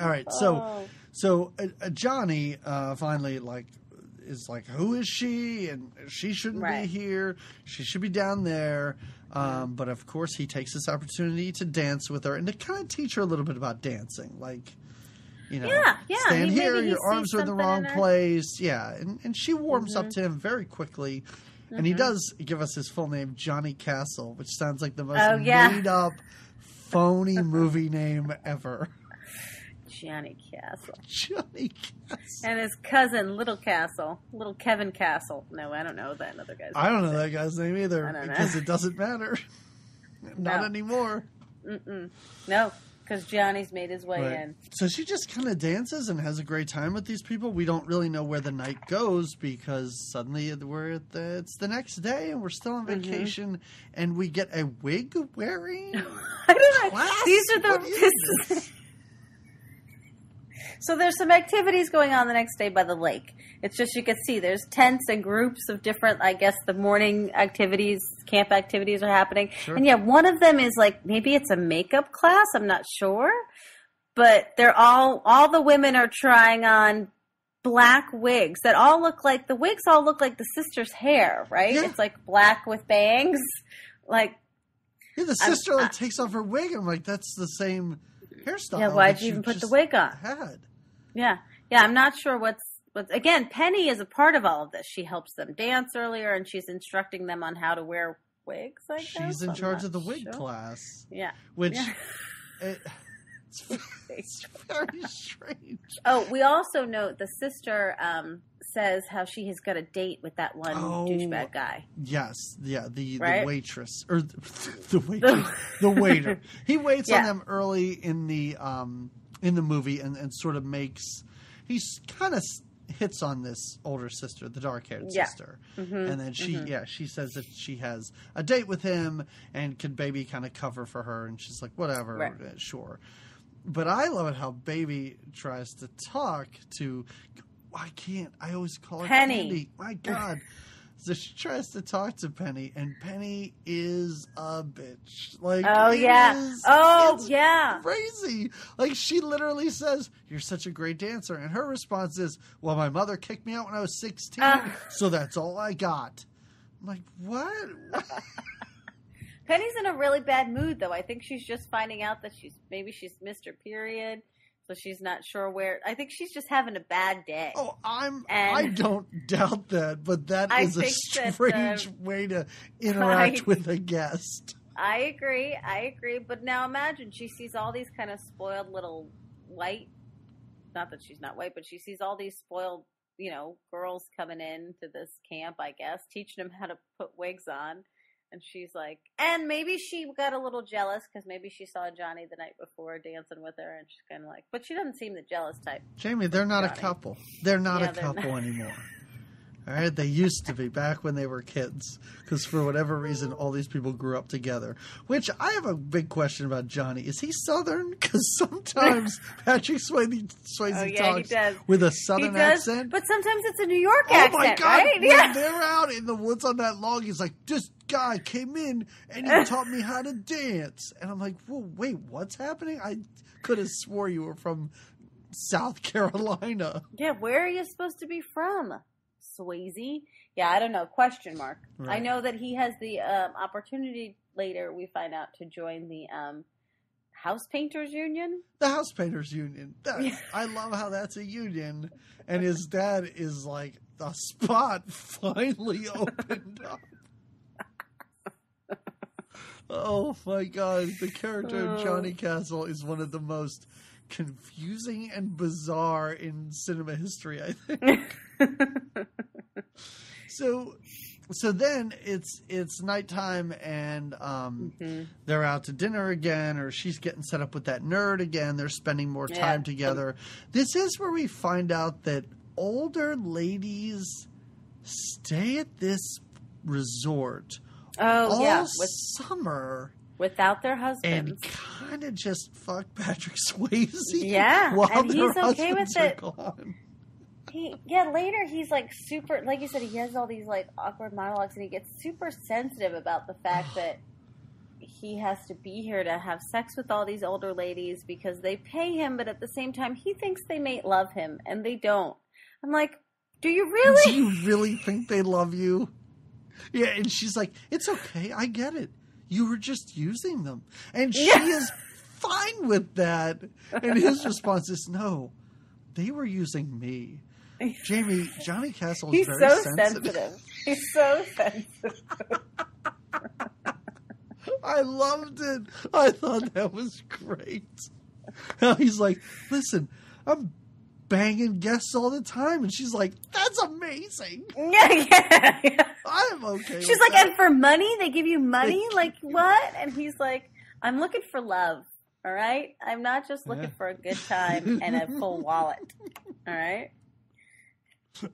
All right. Oh. So so uh, uh, Johnny uh, finally like is like, who is she? And she shouldn't right. be here. She should be down there. Um, but, of course, he takes this opportunity to dance with her and to kind of teach her a little bit about dancing. Like... You know, yeah, yeah. Stand he, here, he your arms are in the wrong in place. Yeah, and, and she warms mm-hmm. up to him very quickly. Mm-hmm. And he does give us his full name, Johnny Castle, which sounds like the most oh, yeah. made-up, phony movie name ever. Johnny Castle. Johnny Castle. And his cousin, Little Castle. Little Kevin Castle. No, I don't know that other guy's name. I don't know that guy's name either. I don't know. Because it doesn't matter. Not no. anymore. Mm-mm. No. Because Johnny's made his way right. in. So she just kind of dances and has a great time with these people. We don't really know where the night goes because suddenly we're at the, it's the next day and we're still on vacation. Mm-hmm. And we get a wig wearing I don't know. Class? These are the... This? So there's some activities going on the next day by the lake. It's just you can see there's tents and groups of different, I guess, the morning activities, camp activities are happening. Sure. And yeah, one of them is like, maybe it's a makeup class. I'm not sure. But they're all, all the women are trying on black wigs that all look like, the wigs all look like the sister's hair, right? Yeah. It's like black with bangs. Like, yeah, the sister I'm, like, I, takes off her wig. I'm like, that's the same hairstyle. Yeah, why'd you even put the wig on? Had. Yeah. Yeah, I'm not sure what's, what's... Again, Penny is a part of all of this. She helps them dance earlier, and she's instructing them on how to wear wigs, I guess. She's in I'm charge of the wig sure. class. Yeah. Which... Yeah. It, it's, it's very strange. Oh, we also note the sister um, says how she has got a date with that one oh, douchebag guy. Yes. Yeah, the, right? the waitress. Or the, the waitress. The waiter. He waits yeah. on them early in the... Um, in the movie and, and sort of makes – he kind of hits on this older sister, the dark-haired yeah. sister. Mm-hmm. And then she mm-hmm. – yeah, she says that she has a date with him and can Baby kind of cover for her. And she's like, whatever, right. sure. But I love it how Baby tries to talk to – I can't. I always call her Penny. Candy. My God. So she tries to talk to Penny, and Penny is a bitch. Like, oh yeah, is, oh it's yeah, crazy. Like, she literally says, "You're such a great dancer," and her response is, "Well, my mother kicked me out when I was sixteen, uh, so that's all I got." I'm like, what? Penny's in a really bad mood, though. I think she's just finding out that she's maybe she's missed her period. So she's not sure where. I think she's just having a bad day. Oh, I'm. And I don't doubt that, but that I is a strange the, way to interact I, with a guest. I agree. I agree. But now imagine she sees all these kind of spoiled little white. Not that she's not white, but she sees all these spoiled, you know, girls coming in to this camp. I guess teaching them how to put wigs on. And she's like, and maybe she got a little jealous because maybe she saw Johnny the night before dancing with her, and she's kind of like, but she doesn't seem the jealous type. Jamie, they're not Johnny. a couple. They're not yeah, a they're couple not. anymore. All right, they used to be back when they were kids because for whatever reason, all these people grew up together. Which I have a big question about Johnny. Is he Southern? Because sometimes Patrick Swayze, Swayze oh, yeah, talks he does. with a Southern he does, accent, but sometimes it's a New York oh, accent. Oh my God! Right? When yeah. they're out in the woods on that log, he's like, just. guy came in and he taught me how to dance, and I'm like, whoa, wait, what's happening? I could have swore you were from South Carolina. Yeah, where are you supposed to be from, Swayze? Yeah, I don't know. Question mark. Right. I know that he has the um, opportunity later. We find out to join the um, House Painters Union. The House Painters Union. That's, I love how that's a union, and his dad is like, the spot finally opened up. Oh, my God. The character of Johnny Castle is one of the most confusing and bizarre in cinema history, I think. So so then it's it's nighttime and um, mm-hmm. they're out to dinner again, or she's getting set up with that nerd again. They're spending more time yeah. together. This is where we find out that older ladies stay at this resort oh, all yeah. with, summer without their husbands and kind of just fuck Patrick Swayze. Yeah, while and their he's okay with it. Gone. He, yeah, later he's like super, like you said, he has all these like awkward monologues and he gets super sensitive about the fact that he has to be here to have sex with all these older ladies because they pay him, but at the same time he thinks they may love him and they don't. I'm like, do you really? Do you really think they love you? Yeah, and she's like, it's okay, I get it. You were just using them. And she yeah. is fine with that. And his response is, no, they were using me. Jamie, Johnny Castle is very so sensitive. sensitive. He's so sensitive. I loved it. I thought that was great. He's like, listen, I'm banging guests all the time, and she's like, that's amazing. Yeah, yeah, yeah. I'm okay. She's with like, that. And for money, they give you money? They like, what? And he's like, I'm looking for love, all right? I'm not just looking yeah. for a good time and a full wallet, all right?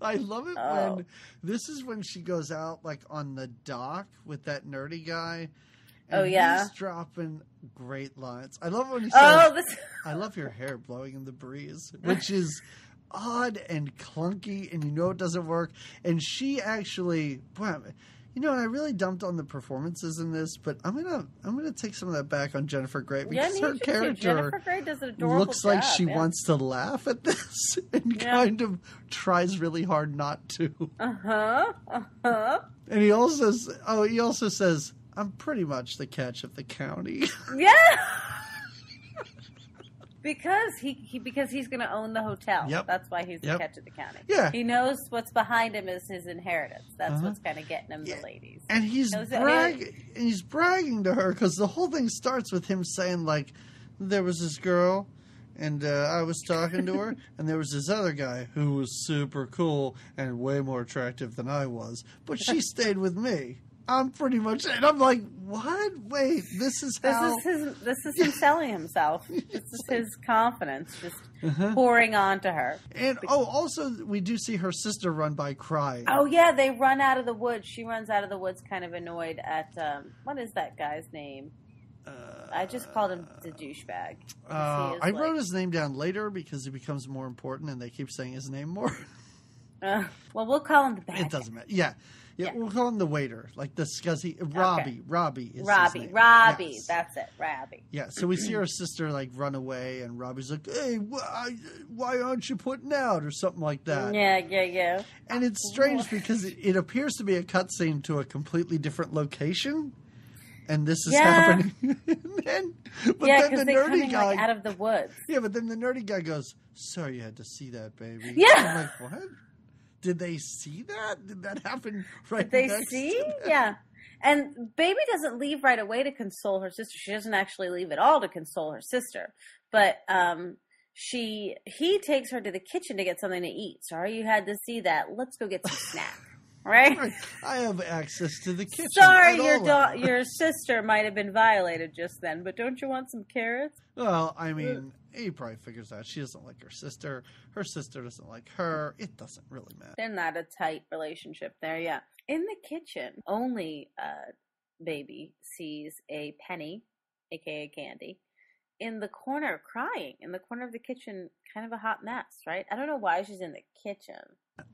I love it oh. when this is when she goes out like on the dock with that nerdy guy. And oh yeah, he's dropping great lines. I love when he says, oh, this... "I love your hair blowing in the breeze," which is odd and clunky, and you know it doesn't work. And she actually, boy, you know, I really dumped on the performances in this, but I'm gonna I'm gonna take some of that back on Jennifer Grey because yeah, her character Grey does an looks job, like she yeah. wants to laugh at this and yeah. kind of tries really hard not to. Uh huh. Uh huh. And he also says, oh, he also says. I'm pretty much the catch of the county. Yeah, because he, he because he's going to own the hotel. Yep. That's why he's yep. the catch of the county. Yeah, he knows what's behind him is his inheritance. That's uh-huh. what's kind of getting him yeah. the ladies. And he's bragging. He's bragging to her because the whole thing starts with him saying like, "There was this girl, and uh, I was talking to her, and there was this other guy who was super cool and way more attractive than I was, but she stayed with me." I'm pretty much, and I'm like, what? Wait, this is how. This is his, this is him selling himself. This is his confidence just uh-huh. pouring onto her. And oh, also we do see her sister run by crying. Oh yeah, they run out of the woods. She runs out of the woods, kind of annoyed at um, what is that guy's name? Uh, I just called him the douchebag. Uh, I like, wrote his name down later because he becomes more important, and they keep saying his name more. uh, well, we'll call him the bad. It doesn't matter. Yeah. Yeah, yeah, we'll call him the waiter, like this, because he Robbie, okay. Robbie is Robbie, his name. Robbie, yes. That's it, Robbie. Yeah, so we see her sister like run away, and Robbie's like, "Hey, wh- why aren't you putting out?" or something like that. Yeah, yeah, yeah. And it's strange because it, it appears to be a cutscene to a completely different location, and this is yeah. happening. and then, but yeah, because the they nerdy come in, guy, like, out of the woods. Yeah, but then the nerdy guy goes, "Sorry, you had to see that, baby." Yeah, I'm like, what? Did they see that? Did that happen right Did they next see? To that? Yeah. And Baby doesn't leave right away to console her sister. She doesn't actually leave at all to console her sister. But um, she he takes her to the kitchen to get something to eat. Sorry you had to see that. Let's go get some snack. Right? I have access to the kitchen. Sorry your do- your sister might have been violated just then, but don't you want some carrots? Well, I mean... he probably figures out she doesn't like her sister. Her sister doesn't like her. It doesn't really matter. They're not a tight relationship there, yeah. In the kitchen, only uh, Baby sees a Penny, a k a. Candy, in the corner crying. In the corner of the kitchen, kind of a hot mess, right? I don't know why she's in the kitchen.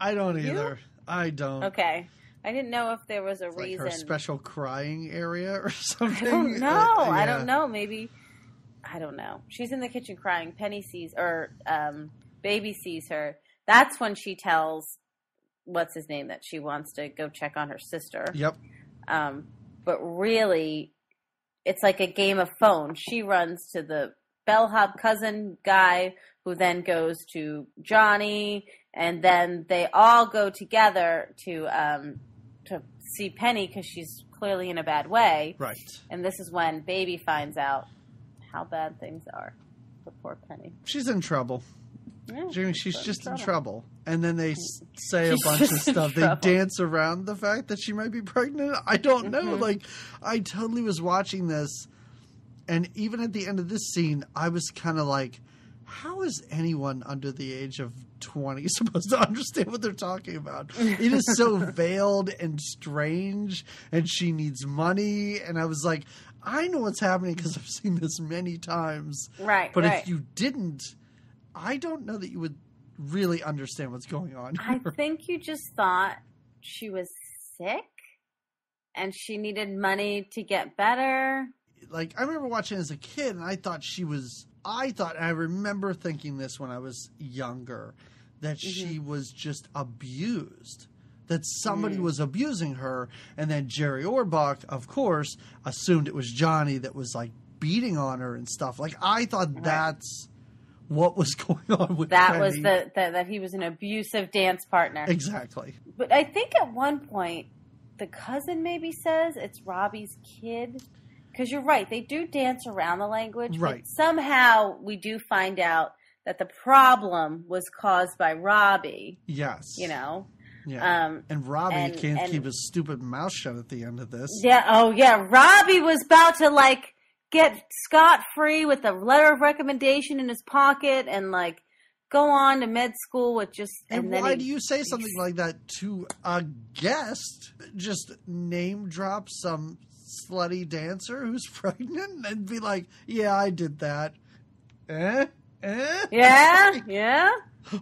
I don't either. You? I don't. Okay. I didn't know if there was a it's reason. Like her special crying area or something? I don't know. Uh, yeah. I don't know. Maybe... I don't know. She's in the kitchen crying. Penny sees, or um, Baby sees her. That's when she tells, what's his name, that she wants to go check on her sister. Yep. Um, but really, it's like a game of phone. She runs to the bellhop cousin guy, who then goes to Johnny, and then they all go together to um, to see Penny because she's clearly in a bad way. Right. And this is when Baby finds out how bad things are for poor Penny. She's in trouble. Yeah, Jamie, she's just in trouble. And then they say she's a bunch of stuff. They dance around the fact that she might be pregnant. I don't know. Mm-hmm. Like, I totally was watching this. And even at the end of this scene, I was kind of like, how is anyone under the age of twenty supposed to understand what they're talking about? It is so veiled and strange, and she needs money. And I was like, I know what's happening because I've seen this many times. Right, But right. if you didn't, I don't know that you would really understand what's going on here. I think you just thought she was sick and she needed money to get better. Like, I remember watching as a kid, and I thought she was – I thought – I remember thinking this when I was younger, that mm-hmm. she was just abused, that somebody mm. was abusing her. And then Jerry Orbach, of course, assumed it was Johnny that was, like, beating on her and stuff. Like, I thought right. that's what was going on with That Penny. was the, the, that he was an abusive dance partner. Exactly. But I think at one point the cousin maybe says it's Robbie's kid. Because you're right, they do dance around the language, right. but somehow we do find out that the problem was caused by Robbie. Yes. You know? Yeah. Um, and Robbie and, can't and, keep his stupid mouth shut at the end of this. Yeah. Oh, yeah. Robbie was about to, like, get scot-free with a letter of recommendation in his pocket and, like, go on to med school with just... And, and then why he, do you say something like that to a guest? Just name drop some... slutty dancer who's pregnant and be like, yeah, I did that. Eh? Eh? Yeah? Like, yeah?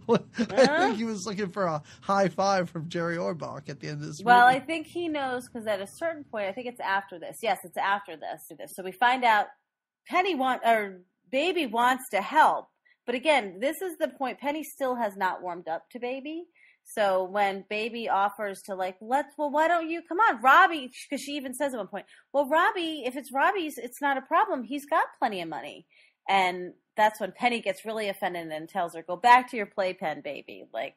Well, uh-huh. I think he was looking for a high five from Jerry Orbach at the end of this well, movie. I think he knows because at a certain point, I think it's after this. Yes, it's after this. So we find out Penny want or Baby wants to help. But again, this is the point. Penny still has not warmed up to Baby. So when Baby offers to, like, let's, well, why don't you, come on, Robbie, because she even says at one point, well, Robbie, if it's Robbie's, it's not a problem. He's got plenty of money. And that's when Penny gets really offended and tells her, go back to your playpen, Baby. Like,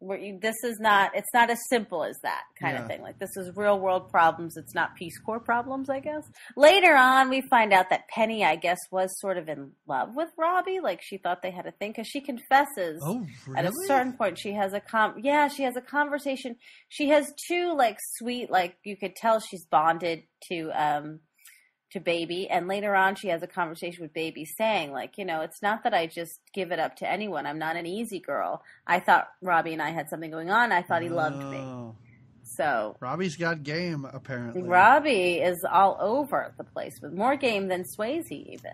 we're, this is not, it's not as simple as that kind yeah. of thing. Like, this is real world problems. It's not Peace Corps problems, I guess. Later on, we find out that Penny, I guess, was sort of in love with Robbie. Like, she thought they had a thing because she confesses oh, really? at a certain point. She has a com, yeah, she has a conversation. She has two, like, sweet, like, you could tell she's bonded to, um, to Baby. And later on, she has a conversation with Baby saying, like, you know, it's not that I just give it up to anyone. I'm not an easy girl. I thought Robbie and I had something going on. I thought he oh. loved me. So Robbie's got game, apparently. Robbie is all over the place with more game than Swayze even.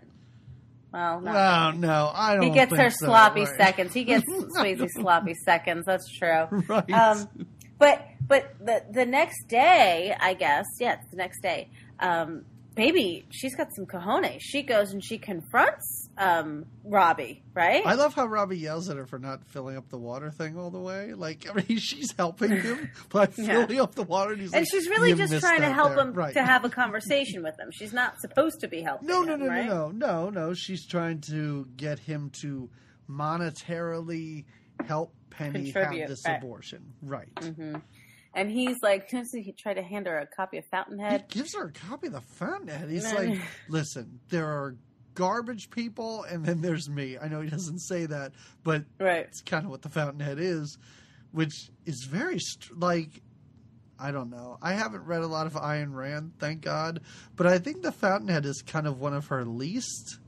Well, no, really. no, I don't He gets think her sloppy so, right. seconds. He gets Swayze sloppy seconds. That's true. Right. Um, but but the, the next day, I guess, yeah, it's the next day, um, Baby, she's got some cojones. She goes and she confronts um, Robbie, right? I love how Robbie yells at her for not filling up the water thing all the way. Like, I mean, she's helping him by filling yeah. up the water. And, he's and like, she's really just trying to help there. him right. to have a conversation with him. She's not supposed to be helping no, no, him, no, right? No, no, no, no. She's trying to get him to monetarily help Penny Contribute, have this right. abortion. Right. Mm-hmm. And he's like, he tried to hand her a copy of Fountainhead. He gives her a copy of the Fountainhead. He's like, listen, there are garbage people and then there's me. I know he doesn't say that, but right. it's kind of what the Fountainhead is, which is very, st- like, I don't know. I haven't read a lot of Ayn Rand, thank God. But I think the Fountainhead is kind of one of her least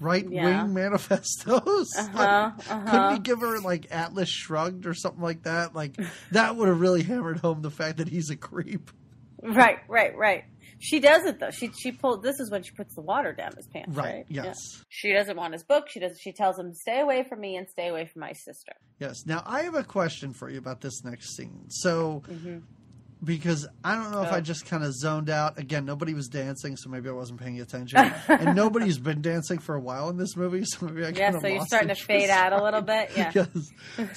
right-wing yeah. manifestos. Uh-huh, like, uh-huh. Couldn't he give her, like, Atlas Shrugged or something like that? Like, that would have really hammered home the fact that he's a creep. Right, right, right. She does it, though. She she pulled. This is when she puts the water down his pants, right? right? Yes. Yeah. She doesn't want his book. She does. She tells him, stay away from me and stay away from my sister. Yes. Now, I have a question for you about this next scene. So, mm-hmm. because I don't know if oh. I just kind of zoned out. Again, nobody was dancing, so maybe I wasn't paying attention. And nobody's been dancing for a while in this movie, so maybe I kind of lost Yeah, so you're starting interest. to fade out a little bit. Yeah. Yes.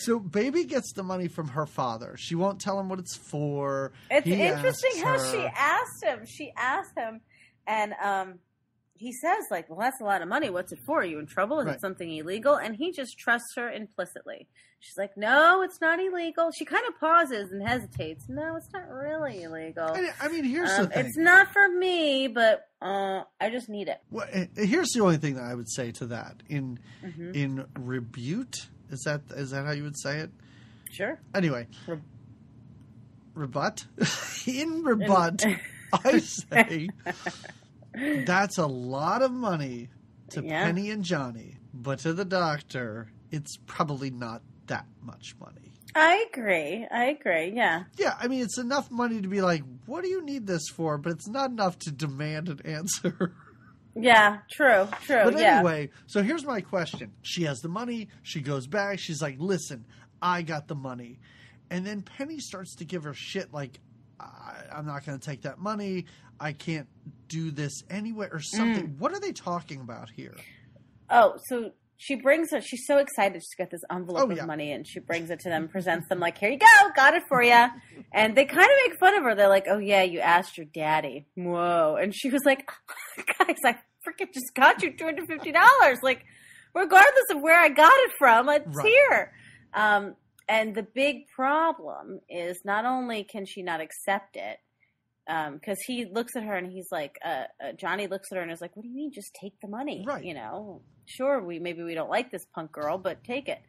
So Baby gets the money from her father. She won't tell him what it's for. It's he interesting how her. she asked him. She asked him, and um, he says, like, well, that's a lot of money. What's it for? Are you in trouble? Is right. it something illegal? And he just trusts her implicitly. She's like, no, it's not illegal. She kind of pauses and hesitates. No, it's not really illegal. I, I mean, here's um, the thing. It's not for me, but uh, I just need it. Well, here's the only thing that I would say to that. In mm-hmm. in rebute Is that is that how you would say it? Sure. Anyway. Re- rebut? In rebut, In- I say that's a lot of money to yeah. Penny and Johnny, but to the doctor, it's probably not that much money. I agree. I agree. Yeah. Yeah. I mean, it's enough money to be like, what do you need this for? But it's not enough to demand an answer. Yeah. True. True. But anyway, yeah. So here's my question. She has the money. She goes back. She's like, listen, I got the money. And then Penny starts to give her shit like, I- I'm not going to take that money. I can't do this anyway or something. Mm. What are they talking about here? Oh, so... She brings it. She's so excited. She's got this envelope oh, yeah. of money, and she brings it to them, presents them like, here you go. Got it for you. And they kind of make fun of her. They're like, oh, yeah, you asked your daddy. Whoa. And she was like, oh, guys, I freaking just got you two hundred fifty dollars. Like, regardless of where I got it from, it's right. here. Um, and the big problem is not only can she not accept it, because um, he looks at her and he's like, uh, uh, Johnny looks at her and is like, what do you mean? Just take the money. Right. You know, sure, we maybe we don't like this punk girl, but take it.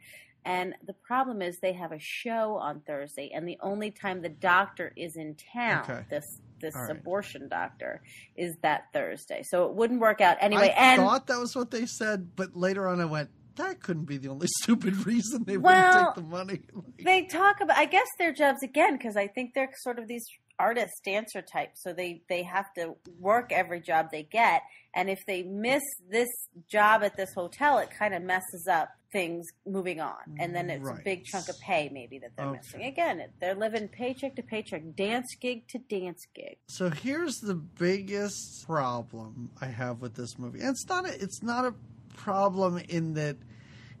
And the problem is they have a show on Thursday, and the only time the doctor is in town, okay. this this right. abortion doctor, is that Thursday. So it wouldn't work out anyway. I and, thought that was what they said, but later on I went, that couldn't be the only stupid reason they well, wouldn't take the money. Like, they talk about, I guess, their jobs again, because I think they're sort of these artist dancer type, so they they have to work every job they get, and if they miss this job at this hotel, it kind of messes up things moving on, and then it's right. a big chunk of pay maybe that they're okay. missing. Again, they're living paycheck to paycheck, dance gig to dance gig. So here's the biggest problem I have with this movie, and it's not a, it's not a problem in that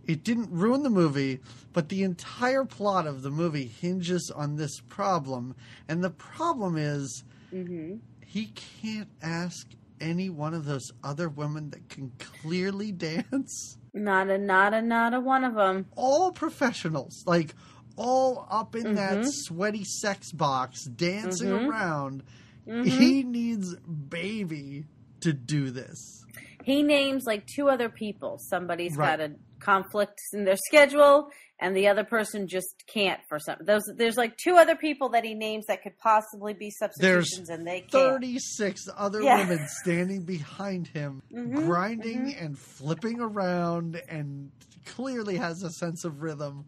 it didn't ruin the movie, but the entire plot of the movie hinges on this problem. And the problem is mm-hmm. he can't ask any one of those other women that can clearly dance. Not a, not a, not a one of them. All professionals, like all up in mm-hmm. that sweaty sex box, dancing mm-hmm. around. Mm-hmm. He needs Baby to do this. He names like two other people. Somebody's right. got a conflict in their schedule, and the other person just can't for some. Those there's like two other people that he names that could possibly be substitutions, there's and they can't. thirty-six other yeah. women standing behind him, mm-hmm, grinding mm-hmm. and flipping around, and clearly has a sense of rhythm.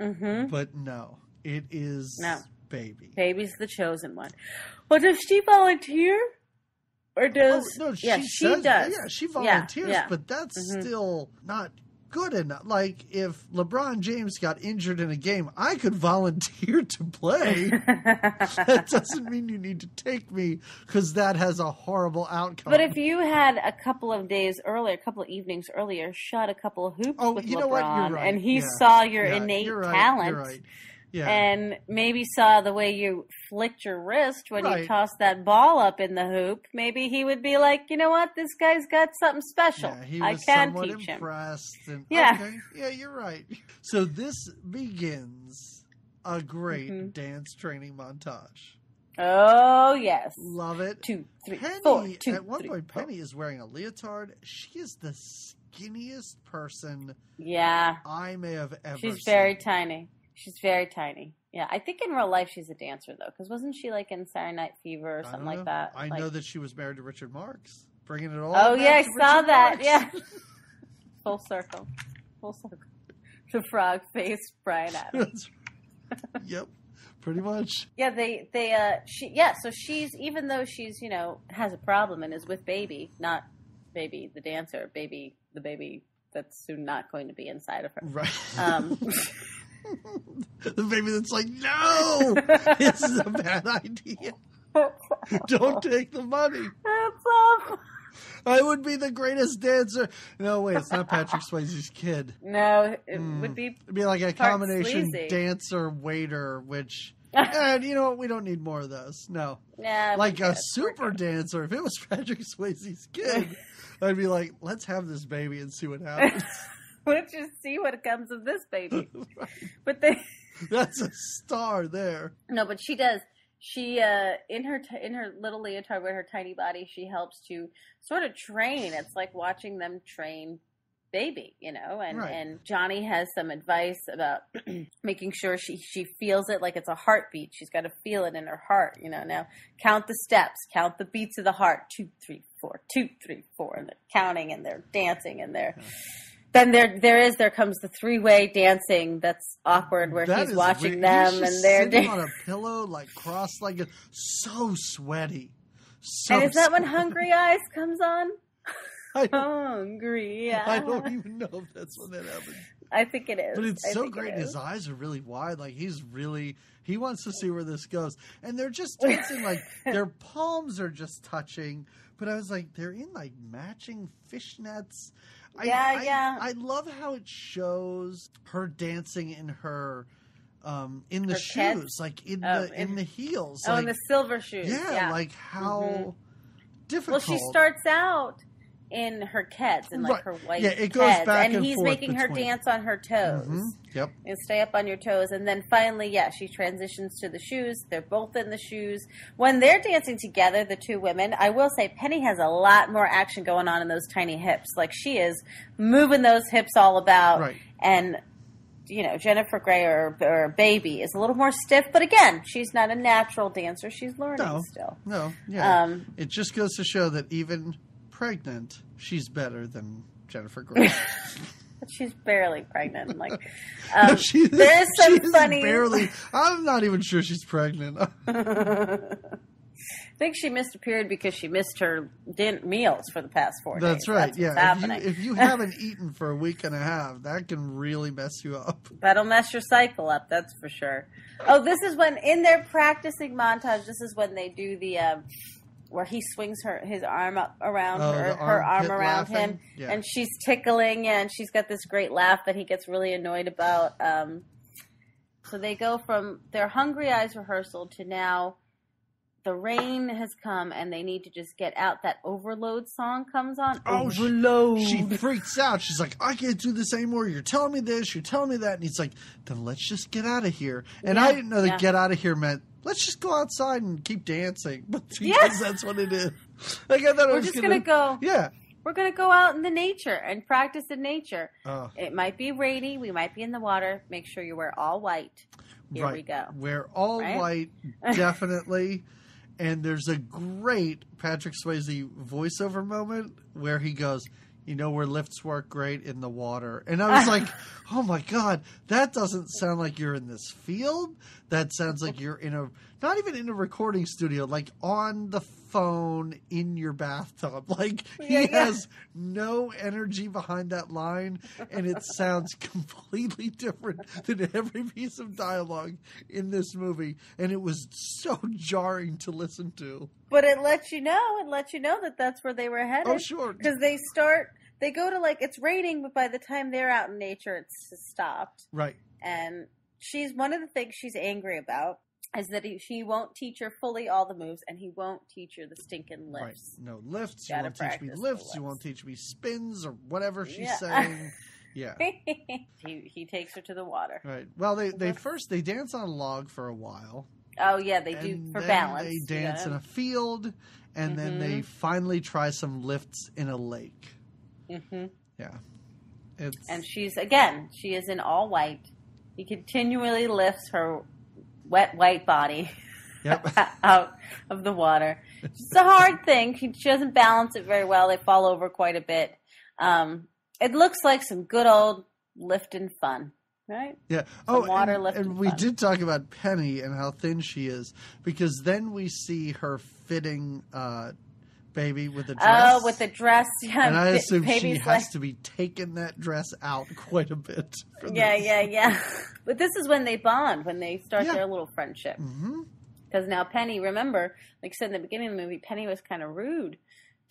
Mm-hmm. But no, it is no. Baby. Baby's the chosen one. Well, does she volunteer? Or does oh, no, she, yeah, she says, does. Yeah, she volunteers, yeah, yeah. but that's mm-hmm. still not good enough. Like, if LeBron James got injured in a game, I could volunteer to play. That doesn't mean you need to take me, because that has a horrible outcome. But if you had a couple of days earlier, a couple of evenings earlier, shot a couple of hoops oh, with you know LeBron, what? You're right. and he yeah. saw your yeah, innate you're right. talent. You're right. Yeah. And maybe saw the way you flicked your wrist when right. you tossed that ball up in the hoop. Maybe he would be like, you know what? This guy's got something special. Yeah, he was I can teach impressed him. And, yeah. Okay, yeah, you're right. So this begins a great mm-hmm. dance training montage. Oh, yes. Love it. Two, three, Penny, four, two, at one three, point, Penny four. Is wearing a leotard. She is the skinniest person yeah. I may have ever She's seen. She's very tiny. She's very tiny. Yeah, I think in real life she's a dancer, though, because wasn't she, like, in Saturday Night Fever or something like that? I like... know that she was married to Richard Marx, bringing it all Oh, yeah, I saw Richard that. Marx. Yeah. Full circle. Full circle. The frog face, Bryan Adams. Yep, pretty much. Yeah, they, they, uh, she, yeah, so she's, even though she's, you know, has a problem and is with Baby, not Baby the dancer, Baby the baby that's soon not going to be inside of her. Right. Um, the baby that's like, no, this is a bad idea. Don't take the money. That's awful. I would be the greatest dancer. No, wait, it's not Patrick Swayze's kid. No, it mm. would be. It'd be like a combination Swayze. Dancer waiter, which, and you know what? We don't need more of those. No, yeah, like a super dancer. If it was Patrick Swayze's kid, I'd be like, let's have this baby and see what happens. Let's just see what comes of this baby. Right. But they that's a star there. No, but she does. She uh, in her t- in her little leotard with her tiny body, she helps to sort of train. It's like watching them train baby, you know, and, right. and Johnny has some advice about making sure she, she feels it like it's a heartbeat. She's got to feel it in her heart, you know. Now count the steps, count the beats of the heart, two, three, four, two, three, four, and they're counting and they're dancing and they're... Then there, there is, there comes the three-way dancing that's awkward where that he's watching weird. them he's and they're sitting on a pillow, like cross-legged, so sweaty. So and is that sweaty. When Hungry Eyes comes on? Hungry Eyes. I don't even know if that's when that happens. I think it is. But it's I so great. It His eyes are really wide. Like he's really, he wants to see where this goes. And they're just dancing like their palms are just touching. But I was like, they're in like matching fishnets. I, yeah, I, yeah. I love how it shows her dancing in her, um, in the her shoes, kids? like in oh, the in, in the heels, oh, like, in the silver shoes. Yeah, yeah. like how mm-hmm. difficult. Well, she starts out in her Keds and like right. her white. Yeah, it goes Keds, back and, and he's forth making between. her dance on her toes. Mm-hmm. Yep, and stay up on your toes, and then finally, yeah, she transitions to the shoes. They're both in the shoes when they're dancing together. The two women, I will say, Penny has a lot more action going on in those tiny hips. Like she is moving those hips all about, right. and you know, Jennifer Grey or, or Baby is a little more stiff, but again, she's not a natural dancer. She's learning no, still. No, yeah, um, it just goes to show that even. Pregnant, she's better than Jennifer Grey. She's barely pregnant. Like um, no, she, there's some she funny. Barely. I'm not even sure she's pregnant. I think she missed a period because she missed her din- meals for the past four That's days. Right. That's right. Yeah. If you, if you haven't eaten for a week and a half, that can really mess you up. That'll mess your cycle up. That's for sure. Oh, this is when in their practicing montage. This is when they do the. Um, where he swings her his arm up around oh, her, her arm around laughing. him, yeah. and she's tickling, yeah, and she's got this great laugh that he gets really annoyed about. Um, so they go from their Hungry Eyes rehearsal to now the rain has come, and they need to just get out. That Overload song comes on. Oh, Overload. She, she freaks out. She's like, I can't do this anymore. You're telling me this. You're telling me that. And he's like, then let's just get out of here. And yeah, I didn't know that yeah. get out of here meant, let's just go outside and keep dancing. But yes, that's what it is. Like I thought we're I was just gonna, gonna go. Yeah, we're gonna go out in the nature and practice in nature. Uh, it might be rainy. We might be in the water. Make sure you wear all white. Here right. we go. Wear all right? white, definitely. And there's a great Patrick Swayze voiceover moment where he goes, you know, where lifts work great in the water. And I was like, oh, my God, that doesn't sound like you're in this field. That sounds like you're in a – not even in a recording studio, like on the phone in your bathtub. Like he yeah, yeah. has no energy behind that line, and it sounds completely different than every piece of dialogue in this movie. And it was so jarring to listen to. But it lets you know. It lets you know that that's where they were headed. Oh, sure. Because they start – they go to like – it's raining, but by the time they're out in nature, it's stopped. Right. And she's – one of the things she's angry about is that he, she won't teach her fully all the moves, and he won't teach her the stinking lifts. Right. No lifts. You, you won't teach me lifts. lifts. You won't teach me spins or whatever she's yeah. saying. Yeah. he he takes her to the water. Right. Well, they, they first – they dance on a log for a while. Oh, yeah. They do and for then balance. they dance yeah. in a field, and mm-hmm. then they finally try some lifts in a lake. Mm-hmm. Yeah, it's... and she's again. She is in all white. He continually lifts her wet white body yep. out of the water. It's a hard thing. She, she doesn't balance it very well. They fall over quite a bit. Um, it looks like some good old lifting fun, right? Yeah. Some oh, water and, lifting and we fun. did talk about Penny and how thin she is, because then we see her fitting. Uh, Baby with a dress. Oh, with a dress. Yeah, and I assume she has like... to be taking that dress out quite a bit. Yeah, this. yeah, yeah. But this is when they bond, when they start yeah. their little friendship. Because mm-hmm. now Penny, remember, like I said in the beginning of the movie, Penny was kind of rude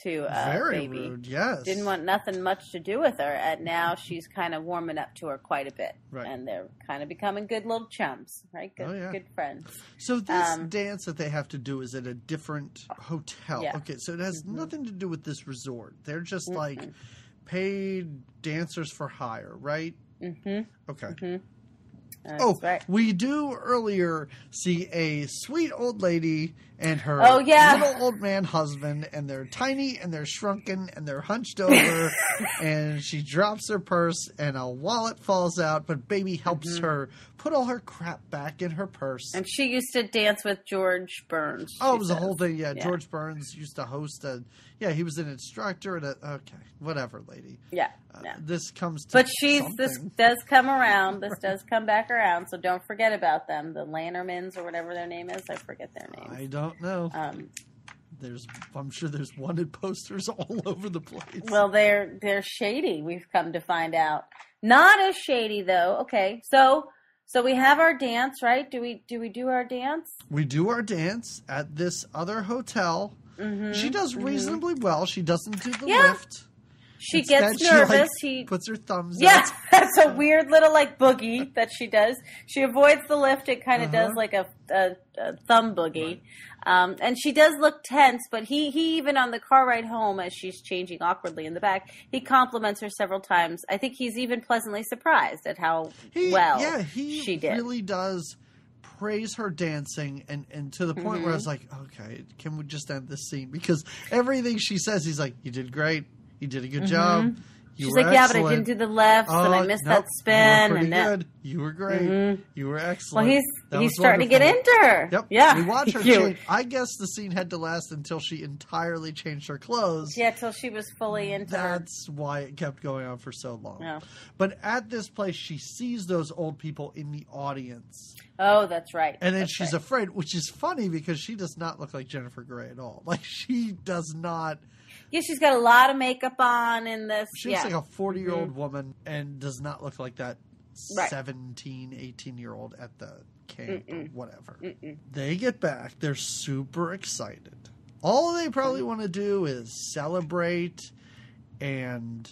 to uh, Very Baby. Very rude, yes. Didn't want nothing much to do with her, and now she's kind of warming up to her quite a bit. Right. And they're kind of becoming good little chums, right? Good, oh, yeah. good friends. So this um, dance that they have to do is at a different hotel. Yeah. Okay, so it has mm-hmm. nothing to do with this resort. They're just mm-hmm. like paid dancers for hire, right? Mm-hmm. Okay. Mm-hmm. That's oh, right. We do earlier see a sweet old lady and her oh, yeah. little old man husband, and they're tiny and they're shrunken and they're hunched over, and she drops her purse and a wallet falls out, but baby helps mm-hmm. her put all her crap back in her purse. And she used to dance with George Burns. Oh, it was says. the whole thing. Yeah, yeah, George Burns used to host a – yeah, he was an instructor at a – okay, whatever, lady. Yeah. Uh, yeah. This comes to But she's – this does come around. This does come back around, so don't forget about them. The Lannermans or whatever their name is. I forget their name. I don't know. Um, there's, I'm sure there's wanted posters all over the place. Well, they're they're shady. We've come to find out. Not as shady though. Okay, so so we have our dance, right? Do we do we do our dance? We do our dance at this other hotel. Mm-hmm. She does reasonably mm-hmm. well. She doesn't do the yeah. lift. She Instead, gets nervous. She, like, he puts her thumbs yeah, up. Yeah, that's a weird little like boogie that she does. She avoids the lift. It kind of uh-huh. does like a, a, a thumb boogie. Right. Um, and she does look tense, but he, he even on the car ride home as she's changing awkwardly in the back, he compliments her several times. I think he's even pleasantly surprised at how he, well yeah, he she did. really does praise her dancing, and, and to the point mm-hmm. where I was like, okay, can we just end this scene? Because everything she says, he's like, you did great. You did a good mm-hmm. job. You She's were like, yeah, excellent. But I didn't do the lefts, oh, and I missed nope, that spin. You were pretty and good. That... You were great. Mm-hmm. You were excellent. Well, he's that he's starting wonderful. to get into her. Yep. Yeah. We watch her change. I guess the scene had to last until she entirely changed her clothes. Yeah, till she was fully into That's her. That's why it kept going on for so long. Yeah. But at this place, she sees those old people in the audience. Oh, that's right. And then that's she's right. afraid, which is funny because she does not look like Jennifer Grey at all. Like, she does not... Yeah, she's got a lot of makeup on in this. She looks yeah. like a forty-year-old mm-hmm. woman and does not look like that right. seventeen, eighteen-year-old at the camp Mm-mm. or whatever. Mm-mm. They get back. They're super excited. All they probably want to do is celebrate. And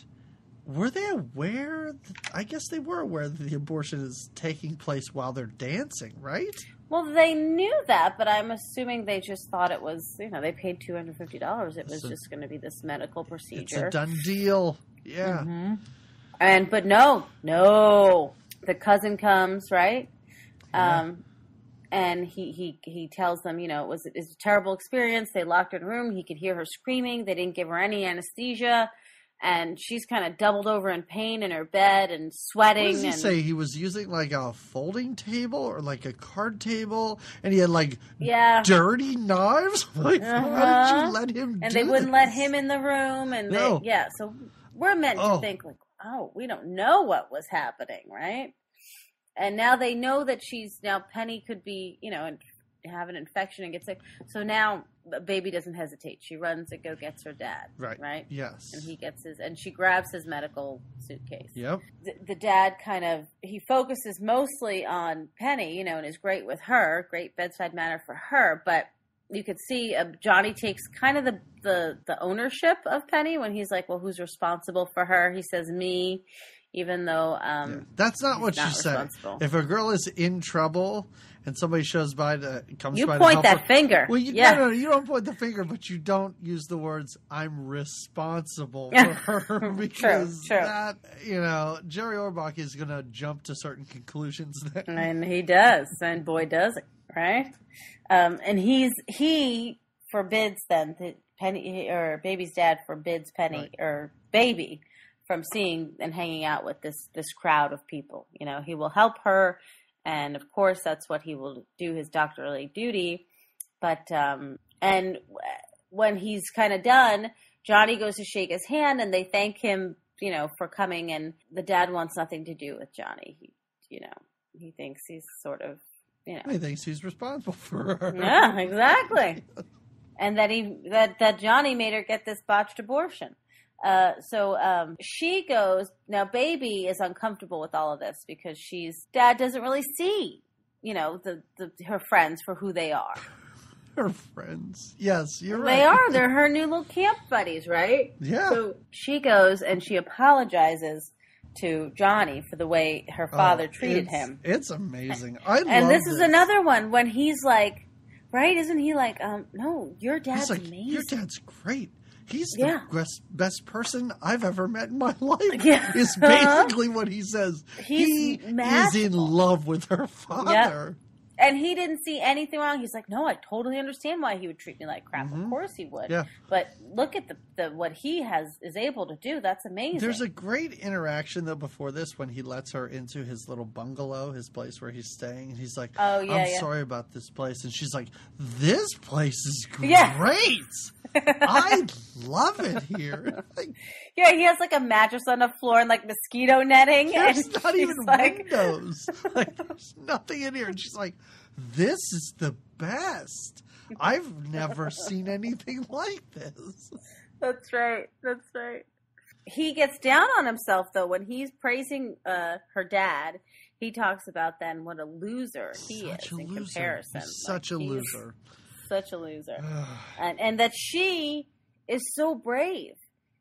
were they aware? That, I guess they were aware that the abortion is taking place while they're dancing, right? Well, they knew that, but I'm assuming they just thought it was, you know, they paid two hundred fifty dollars. It was so, just going to be this medical procedure. It's a done deal. Yeah. Mm-hmm. And, but no, no. The cousin comes, right? Yeah. Um, and he, he, he tells them, you know, it was, it was a terrible experience. They locked her in a room. He could hear her screaming. They didn't give her any anesthesia. And she's kind of doubled over in pain in her bed and sweating. What does he and, say? He was using like a folding table or like a card table, and he had like yeah. dirty knives. Like, uh-huh. Why did you let him? And do they this? wouldn't let him in the room. And no. they, yeah, so we're meant oh. to think like, oh, we don't know what was happening, right? And now they know that she's now Penny could be, you know, and have an infection and get sick. So now. Baby doesn't hesitate. She runs and go gets her dad. Right. Right? Yes. And he gets his, and she grabs his medical suitcase. Yep. The, the dad kind of, he focuses mostly on Penny, you know, and is great with her, great bedside manner for her. But you could see uh, Johnny takes kind of the, the, the ownership of Penny when he's like, well, who's responsible for her? He says, me, even though um, yeah. that's not what not she said. If a girl is in trouble, and somebody shows by to comes you by to help. You point that her. finger. Well, you, yeah. no, no, no, you don't point the finger, but you don't use the words "I'm responsible" for her because true, true. that, you know, Jerry Orbach is going to jump to certain conclusions. Then. And he does, and boy does it, right? Um, and he's he forbids them that Penny or Baby's dad forbids Penny right. or Baby from seeing and hanging out with this this crowd of people. You know, he will help her. And, of course, that's what he will do, his doctorly duty. But um, and when he's kind of done, Johnny goes to shake his hand, and they thank him, you know, for coming. And the dad wants nothing to do with Johnny. He, you know, he thinks he's sort of, you know. He thinks he's responsible for her. Yeah, exactly. And that he that, that Johnny made her get this botched abortion. Uh, so, um, she goes, now Baby is uncomfortable with all of this because she's, dad doesn't really see, you know, the, the, her friends for who they are. Her friends. Yes, you're right. They are. They're her new little camp buddies, right? Yeah. So she goes and she apologizes to Johnny for the way her father uh, treated it's, him. It's amazing. I and love And this it. is another one when he's like, right? Isn't he like, um, no, your dad's like, amazing. Your dad's great. he's yeah. the best, best person I've ever met in my life. Yeah. Is basically what he says. He's he masterful. is in love with her father. Yeah. And he didn't see anything wrong. He's like, no, I totally understand why he would treat me like crap. Mm-hmm. Of course he would. Yeah. But look at the, the what he has is able to do. That's amazing. There's a great interaction, though, before this when he lets her into his little bungalow, his place where he's staying. And he's like, oh, yeah, I'm yeah. sorry about this place. And she's like, this place is great. Yeah. I love it here. Like, yeah, he has like a mattress on the floor and like mosquito netting. There's and not even like... windows. Like, there's nothing in here. And she's like, this is the best. I've never seen anything like this. That's right. That's right. He gets down on himself, though, when he's praising uh, her dad. He talks about then what a loser he such is in loser. comparison. He's like, such a he's... loser. Such a loser. and, and that she is so brave.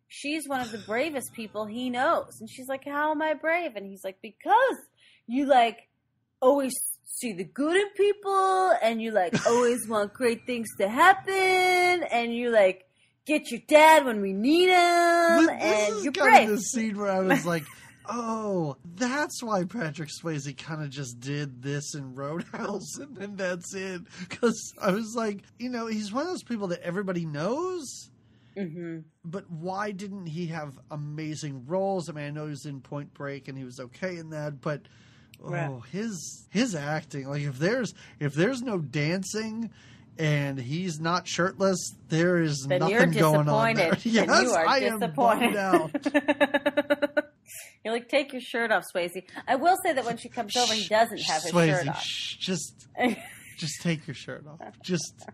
She's one of the bravest people he knows. And she's like, how am I brave? And he's like, because you like always see the good in people and you like always want great things to happen and you like get your dad when we need him. This and is you're kind brave. Of the scene where I was like, oh, that's why Patrick Swayze kind of just did this in Roadhouse, and then that's it. Because I was like, you know, he's one of those people that everybody knows. Mm-hmm. But why didn't he have amazing roles? I mean, I know he was in Point Break, and he was okay in that. But oh, right. his his acting, like if there's if there's no dancing. And he's not shirtless. There is then nothing going on there. Yes, and you are I disappointed. am bummed out. You're like, take your shirt off, Swayze. I will say that when she comes over, he doesn't have his Swayze, shirt off. Shh, just, just take your shirt off. Just,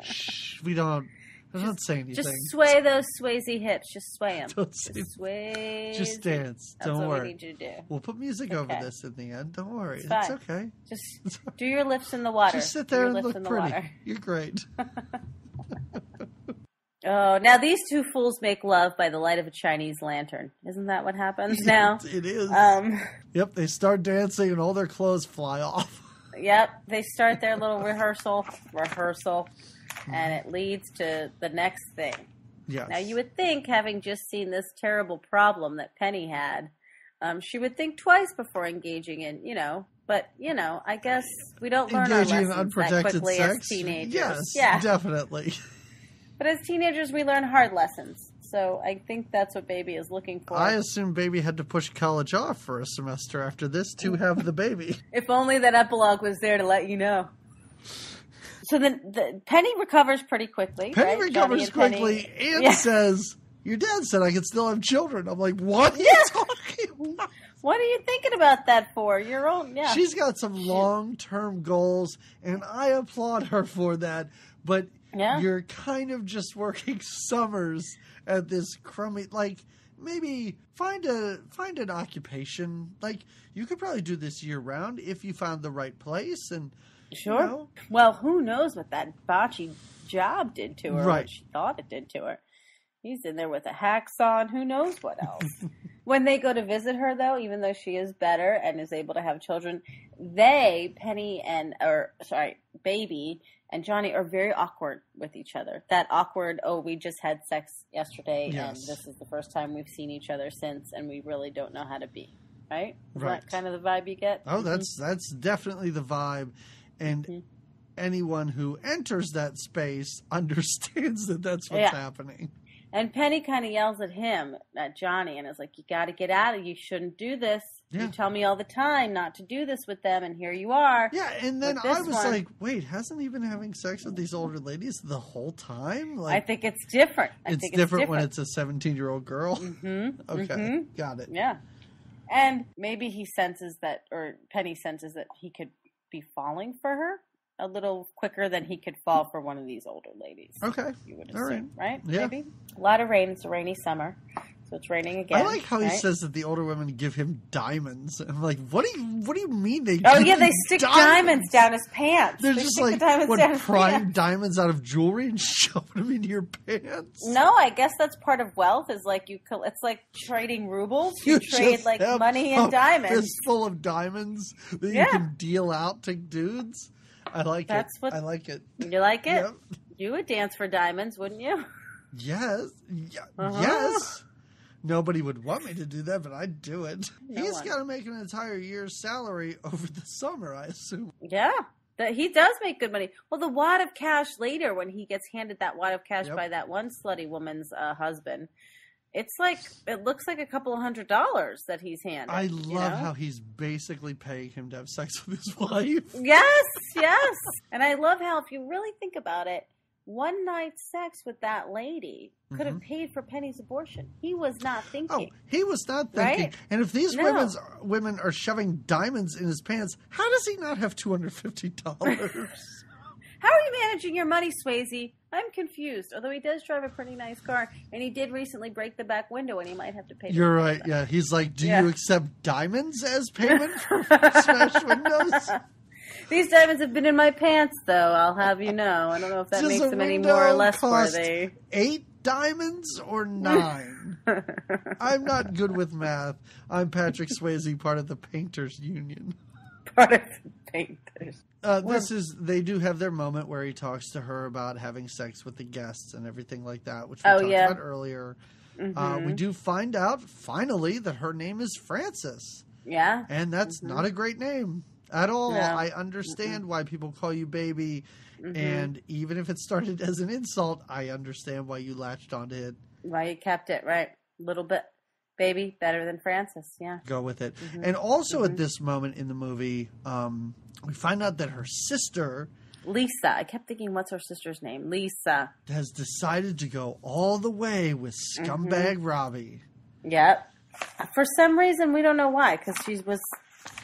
shh, we don't. I'm not saying anything. Just sway those Swayze hips. Just sway them. Don't say just sway. Just dance. That's Don't what worry. We need you to do. We'll put music okay. over this in the end. Don't worry. It's, it's okay. Just do your lifts in the water. Just sit there and look pretty. You're great. Oh, now these two fools make love by the light of a Chinese lantern. Isn't that what happens now? It is. Um, yep. They start dancing and all their clothes fly off. Yep. They start their little rehearsal. Rehearsal. And it leads to the next thing. Yes. Now, you would think, having just seen this terrible problem that Penny had, um, she would think twice before engaging in, you know, but, you know, I guess we don't learn engaging our lessons that quickly sex. as teenagers. Yes, yeah. definitely. But as teenagers, we learn hard lessons. So I think that's what Baby is looking for. I assume Baby had to push college off for a semester after this to have the baby. If only that epilogue was there to let you know. So then the, Penny recovers pretty quickly. Penny right? recovers and quickly Penny. and yeah. says, your dad said I could still have children. I'm like, what are yeah. you talking about? What are you thinking about that for? Your own, yeah. She's got some long-term goals, and I applaud her for that. But yeah. you're kind of just working summers at this crummy, like, maybe find a find an occupation. Like, you could probably do this year-round if you found the right place, and... Sure. You know? Well, who knows what that botchy job did to her, right. what she thought it did to her. He's in there with a hacksaw and who knows what else. When they go to visit her, though, even though she is better and is able to have children, they, Penny and, or sorry, Baby and Johnny are very awkward with each other. That awkward, oh, we just had sex yesterday yes. and this is the first time we've seen each other since and we really don't know how to be, right? Isn't right. that kind of the vibe you get? Oh, mm-hmm. that's that's definitely the vibe. And mm-hmm. anyone who enters that space understands that that's what's yeah. happening. And Penny kind of yells at him, at Johnny, and is like, you got to get out of it. You shouldn't do this. Yeah. You tell me all the time not to do this with them, and here you are. Yeah, and then I was one. like, wait, hasn't he been having sex with these older ladies the whole time? Like, I think it's different. I it's, think different it's different when it's a seventeen-year-old girl? Mm-hmm. Okay, mm-hmm. got it. Yeah. And maybe he senses that, or Penny senses that he could be falling for her a little quicker than he could fall for one of these older ladies. Okay. You would assume, right? right? Yeah. Maybe. A lot of rain. It's a rainy summer. So it's raining again. I like how right? he says that the older women give him diamonds. I'm like, what do you what do you mean they Oh give yeah, they stick diamonds? diamonds down his pants. They're they just like the what, prying diamonds out of jewelry and shoving them into your pants. No, I guess that's part of wealth is like you it's like trading rubles. You, you trade like money and diamonds. There's full of diamonds that yeah. you can deal out to dudes. I like that's it. What, I like it. You like it? Yep. You would dance for diamonds, wouldn't you? Yes. Yeah, uh-huh. Yes. Nobody would want me to do that, but I'd do it. No He's got to make an entire year's salary over the summer, I assume. Yeah. That he does make good money. Well, the wad of cash later when he gets handed that wad of cash yep. by that one slutty woman's uh, husband. It's like, it looks like a couple of hundred dollars that he's handed. I love you know? how he's basically paying him to have sex with his wife. Yes, yes. And I love how, if you really think about it, one night sex with that lady could have mm-hmm. paid for Penny's abortion. He was not thinking. Oh, he was not thinking. Right? And if these no. women's, women are shoving diamonds in his pants, how does he not have two hundred fifty dollars? How are you managing your money, Swayze? I'm confused. Although he does drive a pretty nice car, and he did recently break the back window, and he might have to pay. You're right. Back. Yeah, he's like, do yeah. you accept diamonds as payment for smashed windows? These diamonds have been in my pants, though. I'll have you know. I don't know if that Does makes them any more or less worthy. Eight diamonds or nine? I'm not good with math. I'm Patrick Swayze, part of the Painters Union. Part of the Painters. Uh, this is. They do have their moment where he talks to her about having sex with the guests and everything like that, which we oh, talked yeah. about earlier. Mm-hmm. Uh, we do find out finally that her name is Frances. Yeah, and that's mm-hmm. not a great name. At all. No. I understand mm-hmm. why people call you baby. Mm-hmm. And even if it started as an insult, I understand why you latched onto it. Why you kept it, right? A little bit. Baby, better than Frances, yeah. Go with it. Mm-hmm. And also mm-hmm. at this moment in the movie, um, we find out that her sister... Lisa. I kept thinking, what's her sister's name? Lisa. ...has decided to go all the way with Scumbag mm-hmm. Robbie. Yep. For some reason, we don't know why, because she was...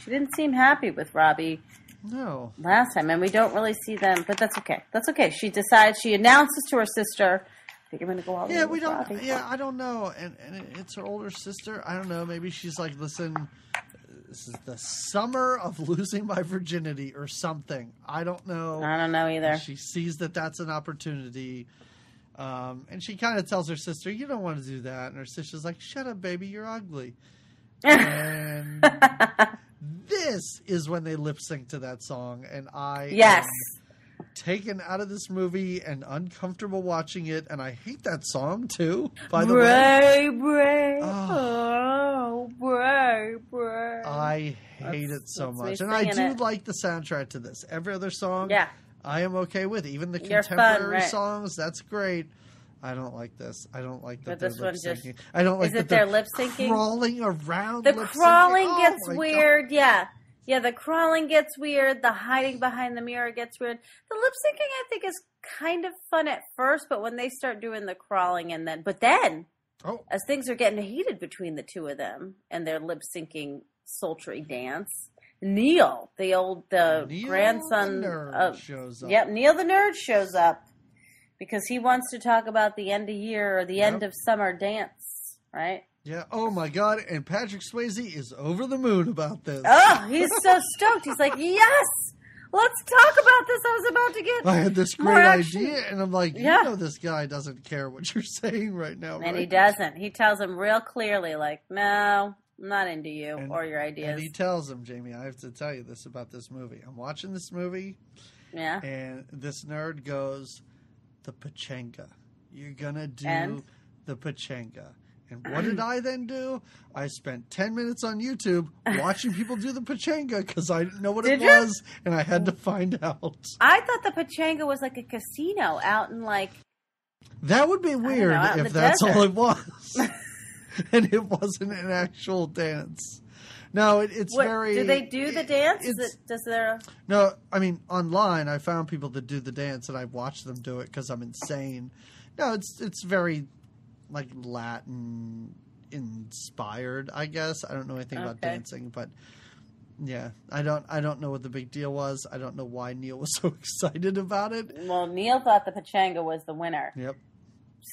She didn't seem happy with Robbie no. last time, and we don't really see them, but that's okay. That's okay. She decides, she announces to her sister, I think I'm going to go out yeah, with don't, Robbie. Yeah, I don't know. And, and it's her older sister. I don't know. Maybe she's like, listen, this is the summer of losing my virginity or something. I don't know. I don't know either. And she sees that that's an opportunity. Um, and she kind of tells her sister, you don't want to do that. And her sister's like, shut up, baby. You're ugly. And this is when they lip sync to that song, and I yes. am taken out of this movie and uncomfortable watching it, and I hate that song too, by the Bray, way. Bray, oh. oh, Bray, Bray. I hate that's, it so much, and I do it. like the soundtrack to this. Every other song yeah. I am okay with, even the You're contemporary fun, right? songs, that's great. I don't like this. I don't like that but they're lip syncing. I don't like that they're lip syncing. Crawling around. The crawling oh gets weird. God. Yeah, yeah. The crawling gets weird. The hiding behind the mirror gets weird. The lip syncing, I think, is kind of fun at first, but when they start doing the crawling and then, but then, oh. as things are getting heated between the two of them and their lip syncing sultry dance, Neil, the old the Neil grandson, the nerd of, shows up. Yep, Neil the nerd shows up. Because he wants to talk about the end of year or the yep. end of summer dance, right? Yeah. Oh, my God. And Patrick Swayze is over the moon about this. Oh, he's so stoked. He's like, yes, let's talk about this. I was about to get I had this great idea. And I'm like, you yeah. know this guy doesn't care what you're saying right now. And right? he doesn't. He tells him real clearly, like, no, I'm not into you and, or your ideas. And he tells him, Jamie, I have to tell you this about this movie. I'm watching this movie. Yeah. And this nerd goes... The Pachanga. You're gonna do and? the Pachanga. And what did I then do? I spent ten minutes on YouTube watching people do the Pachanga because I didn't know what did it you? was and I had to find out. I thought the Pachanga was like a casino out in like... That would be weird know, if that's desert. all it was. And it wasn't an actual dance. No, it, it's what, very... Do they do the dance? Is it, does there... No, I mean, online, I found people that do the dance, and I watched them do it because I'm insane. No, it's it's very, like, Latin-inspired, I guess. I don't know anything okay. about dancing, but, yeah. I don't I don't know what the big deal was. I don't know why Neil was so excited about it. Well, Neil thought the Pachanga was the winner. Yep.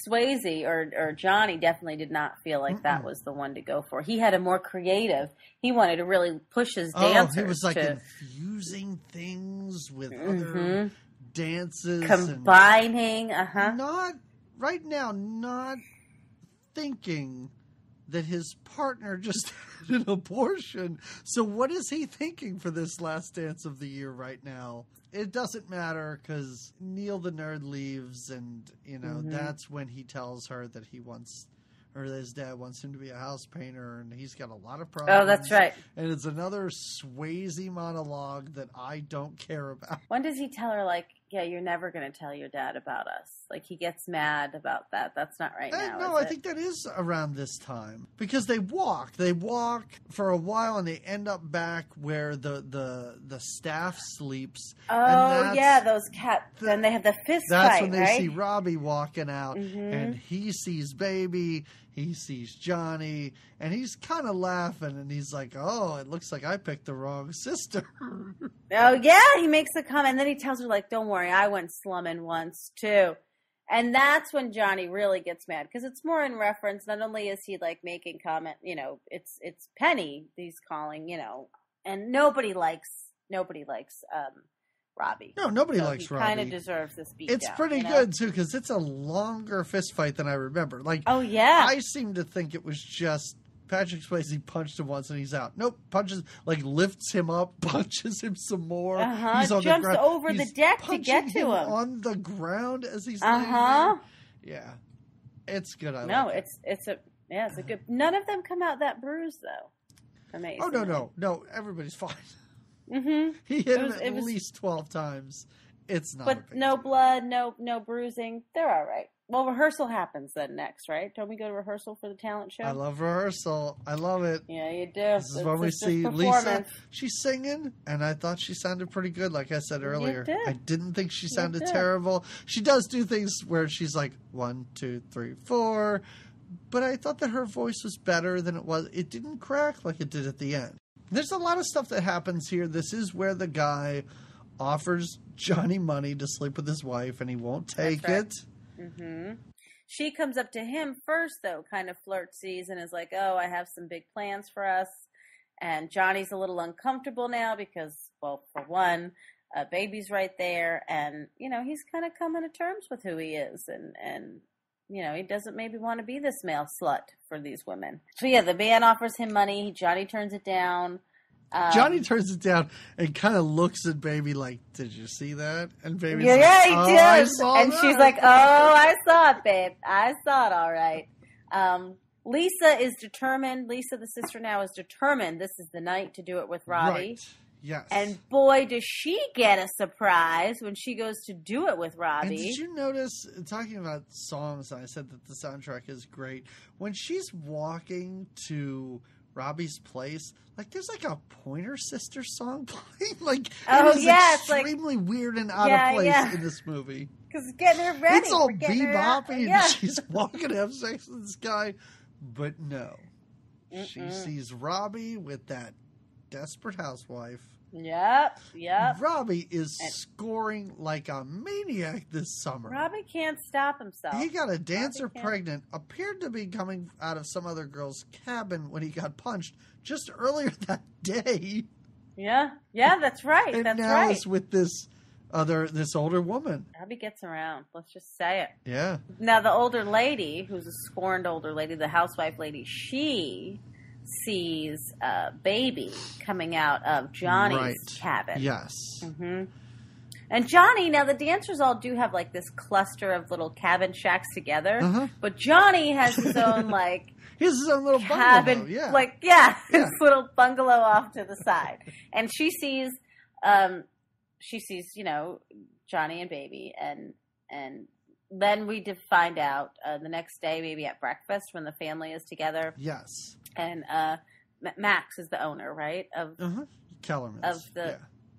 Swayze or, or Johnny definitely did not feel like Mm-mm. that was the one to go for. He had a more creative. He wanted to really push his dancers. Oh, he was like to, infusing things with mm-hmm. other dances, combining. Uh huh. Not right now. Not thinking that his partner just had an abortion. So what is he thinking for this last dance of the year right now? it doesn't matter because Neil the nerd leaves, and you know mm-hmm. that's when he tells her that he wants, or his dad wants him to be a house painter, and he's got a lot of problems. Oh, that's right. And it's another Swayze monologue that I don't care about. When does he tell her, like, yeah, you're never going to tell your dad about us? Like, he gets mad about that. That's not right now. No, I think that is around this time. Because they walk. They walk for a while, and they end up back where the, the, the staff sleeps. Oh, yeah, those cats. Then they have the fist fight, right? That's when they see Robbie walking out, mm-hmm. and he sees Baby. He sees Johnny, and he's kind of laughing, and he's like, oh, it looks like I picked the wrong sister. Oh, yeah, he makes the comment, and then he tells her, like, don't worry, I went slumming once, too. And that's when Johnny really gets mad, because it's more in reference, not only is he, like, making comment, you know, it's it's Penny he's calling, you know, and nobody likes, nobody likes, um. Robbie. No, nobody so likes he Robbie. He kind of deserves this beat. It's down, pretty you know? good, too, because it's a longer fist fight than I remember. Like, oh, yeah. I seem to think it was just Patrick Swayze punched him once and he's out. Nope, punches, like, lifts him up, punches him some more. Uh-huh. He's on Jumps the ground. over he's the deck to get to him. on the ground as he's Uh huh. Yeah. It's good. I no, like it's, it. it's a, yeah, it's a good, none of them come out that bruised, though. Amazing. Oh, no, no, no. Everybody's fine. Mm-hmm. He hit was, him at was, least twelve times. It's not. But no blood, no no bruising. They're all right. Well, rehearsal happens then next, right? Don't we go to rehearsal for the talent show? I love rehearsal. I love it. Yeah, you do. This is it's, when we see Lisa. She's singing, and I thought she sounded pretty good. Like I said earlier, I didn't think she sounded terrible. She does do things where she's like one, two, three, four, but I thought that her voice was better than it was. It didn't crack like it did at the end. There's a lot of stuff that happens here. This is where the guy offers Johnny money to sleep with his wife, and he won't take That's right. it. Mm-hmm. She comes up to him first, though, kind of flirtsies, and is like, oh, I have some big plans for us. And Johnny's a little uncomfortable now because, well, for one, a baby's right there. And, you know, he's kind of coming to terms with who he is, and and. You know, he doesn't maybe want to be this male slut for these women. So, yeah, the man offers him money. Johnny turns it down. Um, Johnny turns it down and kind of looks at Baby like, did you see that? And Baby's yeah, like, yeah, he oh, did. I saw and that. She's like, oh, I saw it, babe. I saw it all right. Um, Lisa is determined. Lisa, the sister now, is determined. This is the night to do it with Robbie. Right. Yes. And boy, does she get a surprise when she goes to do it with Robbie. And did you notice, talking about songs, I said that the soundtrack is great. When she's walking to Robbie's place, like there's like a Pointer Sisters song playing. Like oh, it is yeah, extremely like, weird and out yeah, of place yeah. in this movie. Because getting her ready. It's all beboppy yeah. and she's walking to have sex with this guy. But no. Mm-mm. She sees Robbie with that desperate housewife. Yep, yep. Robbie is and scoring like a maniac this summer. Robbie can't stop himself. He got a dancer pregnant, appeared to be coming out of some other girl's cabin when he got punched just earlier that day. Yeah, yeah, that's right. And that's now right. is with this other, this older woman. Robbie gets around. Let's just say it. Yeah. Now, the older lady, who's a scorned older lady, the housewife lady, she sees uh, Baby coming out of Johnny's right. cabin. Yes. Mm-hmm. And Johnny, now the dancers all do have like this cluster of little cabin shacks together, uh-huh. but Johnny has his own like he has his own little cabin, bungalow. Yeah. Like yeah, yeah, his little bungalow off to the side. And she sees, um, she sees you know Johnny and Baby, and and then we did find out uh, the next day maybe at breakfast when the family is together. Yes. And uh, Max is the owner, right? Of uh-huh. Kellerman's. Of the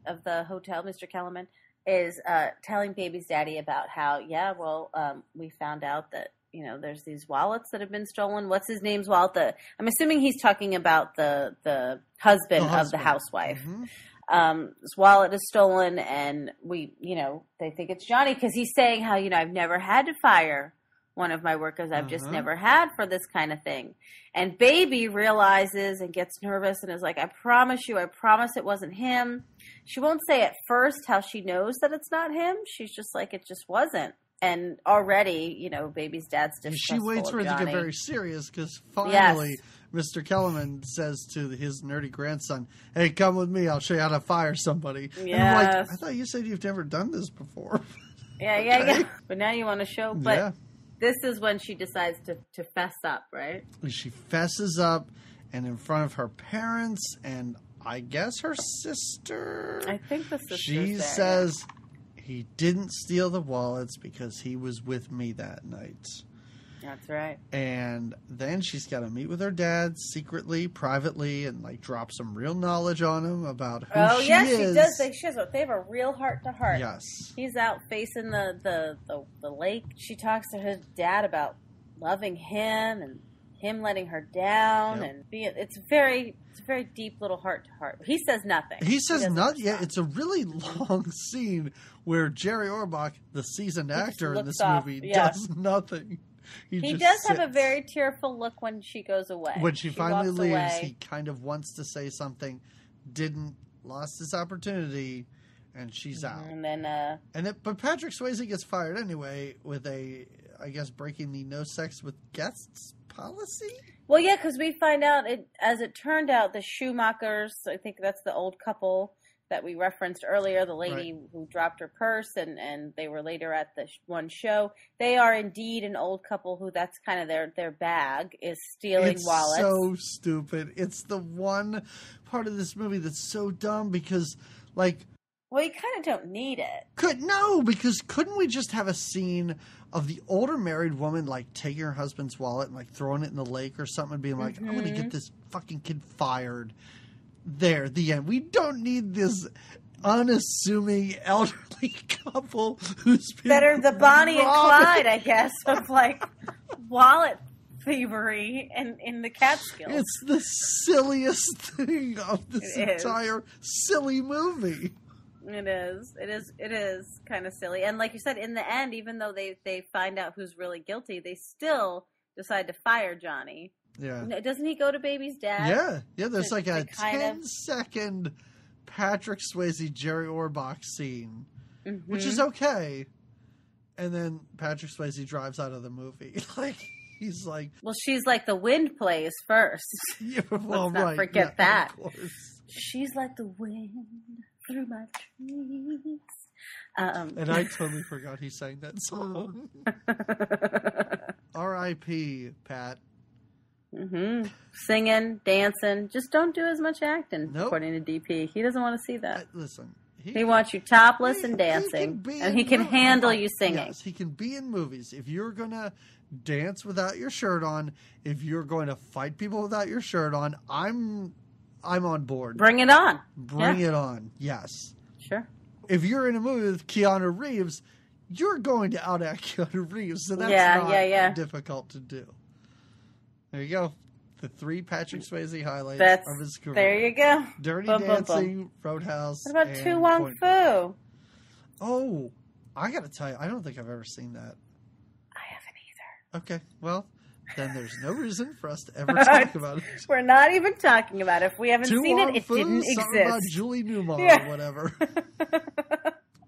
yeah. of the hotel, Mister Kellerman, is uh, telling Baby's daddy about how, yeah, well, um, we found out that, you know, there's these wallets that have been stolen. What's his name's wallet? The, I'm assuming he's talking about the, the husband the of husband. the housewife. Mm-hmm. Um, his wallet is stolen, and we, you know, they think it's Johnny because he's saying how, you know, I've never had to fire one of my workers I've uh-huh. just never had for this kind of thing. And Baby realizes and gets nervous and is like, I promise you, I promise it wasn't him. She won't say at first how she knows that it's not him. She's just like, it just wasn't. And already, you know, Baby's dad's distrustful. She waits for it to get very serious because finally yes. Mister Kellerman says to his nerdy grandson, hey, come with me. I'll show you how to fire somebody. Yes. And I'm like, I thought you said you've never done this before. Yeah, okay. yeah, yeah. But now you want to show. But yeah. This is when she decides to, to fess up, right? She fesses up, and in front of her parents and I guess her sister. I think the sister. She there. says he didn't steal the wallets because he was with me that night. That's right. And then she's got to meet with her dad secretly, privately, and like drop some real knowledge on him about who oh, she yes, is. Oh, yes, she does. They, she has a, they have a real heart-to-heart. Yes. He's out facing the, the, the, the lake. She talks to his dad about loving him and him letting her down. Yep. and being, It's very it's a very deep little heart-to-heart. He says nothing. He says he nothing. Yeah, it's a really long scene where Jerry Orbach, the seasoned he actor in this off. movie, yeah. does nothing. He, he does sits. have a very tearful look when she goes away. When she, she finally leaves, away. he kind of wants to say something, didn't, lost his opportunity, and she's out. And then, uh, and it, but Patrick Swayze gets fired anyway with a, I guess, breaking the no sex with guests policy. Well, yeah, because we find out, it, as it turned out, the Schumachers. I think that's the old couple that we referenced earlier, the lady right. who dropped her purse and, and they were later at the sh- one show. They are indeed an old couple who that's kind of their, their bag is stealing it's wallets. It's so stupid. It's the one part of this movie that's so dumb because like, well, you kind of don't need it. Could No, because couldn't we just have a scene of the older married woman like taking her husband's wallet and like throwing it in the lake or something and being like, mm-hmm. I'm going to get this fucking kid fired. There, the end. We don't need this unassuming elderly couple who's been better the Bonnie and Clyde, I guess, of like wallet thievery and in the Catskills. It's the silliest thing of this it entire is. silly movie. It is. It is. It is kind of silly. And like you said, in the end, even though they they find out who's really guilty, they still decide to fire Johnny. Yeah. Doesn't he go to baby's dad? Yeah. Yeah, there's to, like a ten-second of... Patrick Swayze, Jerry Orbach scene, mm-hmm. which is okay. And then Patrick Swayze drives out of the movie. Like, he's like... Well, she's like the wind plays first. Yeah, well, Let's not right. forget yeah, that. Of course. She's like the wind through my trees. Um. And I totally forgot he sang that song. R I P Pat. Mm-hmm. Singing, dancing, just don't do as much acting. Nope. According to D P, he doesn't want to see that. I, listen, he, he wants you topless he, and dancing, he and he can movies. handle you singing. Yes, he can be in movies. If you're gonna dance without your shirt on, if you're going to fight people without your shirt on, I'm, I'm on board. Bring it on. Bring yeah. it on. Yes. Sure. If you're in a movie with Keanu Reeves, you're going to outact Keanu Reeves, so that's yeah, not yeah, yeah. difficult to do. There you go. The three Patrick Swayze highlights That's, of his career. There you go. Dirty boom, Dancing, boom, boom. Roadhouse. What about and Tu Wong Fu? Fu? Oh, I got to tell you, I don't think I've ever seen that. I haven't either. Okay, well, then there's no reason for us to ever talk about it. We're not even talking about it. If we haven't tu seen Wong it, Fu, it didn't exist. Something about Julie Newmar yeah. or whatever.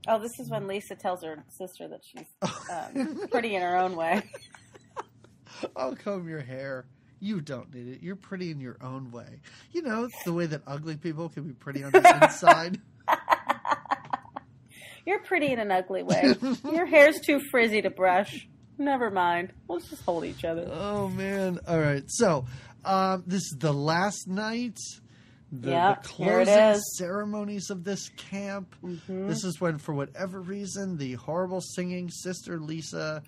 Oh, this is when Lisa tells her sister that she's um, pretty in her own way. I'll comb your hair. You don't need it. You're pretty in your own way. You know, the way that ugly people can be pretty on the inside. You're pretty in an ugly way. Your hair's too frizzy to brush. Never mind. We'll just hold each other. Oh, man. All right. So um, this is the last night. The, yep, the closing ceremonies of this camp. Mm-hmm. This is when, for whatever reason, the horrible singing sister Lisa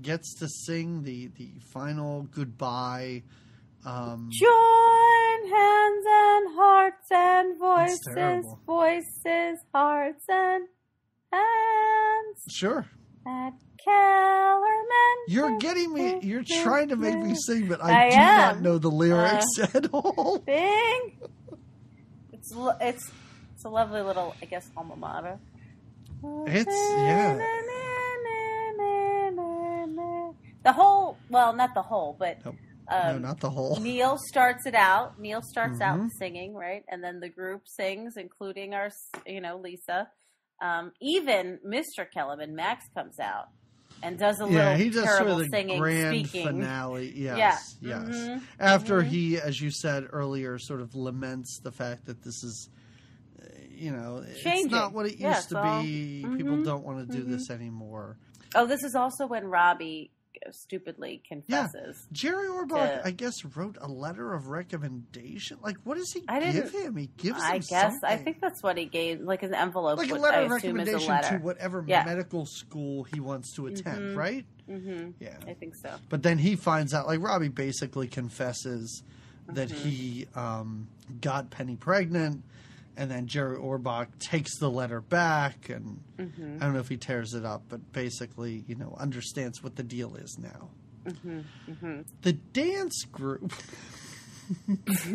gets to sing the, the final goodbye. Um, Join hands and hearts and voices, voices, hearts and hands. Sure. At Kellerman. You're getting me. You're trying to make me sing, but I, I do am. not know the lyrics uh, at all. Sing. It's it's it's a lovely little, I guess, alma mater. It's yeah. The whole, well, not the whole, but nope. um, no, not the whole. Neil starts it out. Neil starts mm-hmm. out singing, right, and then the group sings, including our, you know, Lisa. Um, even Mister Kellerman, Max comes out, and does a yeah, little he does terrible sort of the singing, grand speaking. Finale. Yes, yeah. yes. Mm-hmm. After mm-hmm. he, as you said earlier, sort of laments the fact that this is, you know, Changing. It's not what it used yeah, to all, be. Mm-hmm. People don't want to do mm-hmm. this anymore. Oh, this is also when Robbie stupidly confesses. Yeah. Jerry Orbach, to, I guess, wrote a letter of recommendation. Like, what does he I give him? He gives I him guess. Something. I think that's what he gave, like an envelope. Like a letter of recommendation letter. to whatever yeah. medical school he wants to attend, mm-hmm. right? Mm-hmm. Yeah. I think so. But then he finds out, like, Robbie basically confesses mm-hmm. that he um, got Penny pregnant, and then Jerry Orbach takes the letter back, and mm-hmm. I don't know if he tears it up, but basically, you know, understands what the deal is now. Mm-hmm. Mm-hmm. The dance group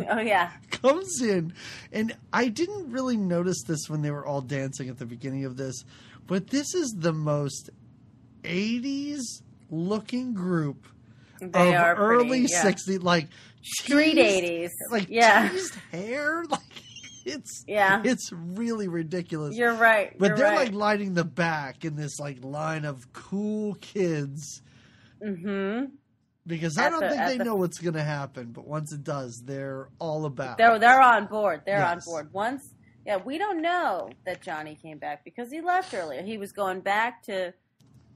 oh yeah, comes in, and I didn't really notice this when they were all dancing at the beginning of this, but this is the most eighties-looking group they of are early pretty, yeah. sixties, like street teased, eighties, like yeah. teased hair, like. It's yeah. it's really ridiculous. You're right. But you're they're right. like lighting the back in this like line of cool kids. Mm-hmm. Because at I don't the, think they the... know what's going to happen, but once it does, they're all about. They're it. they're on board. They're yes. on board. Once, yeah, we don't know that Johnny came back because he left earlier. He was going back to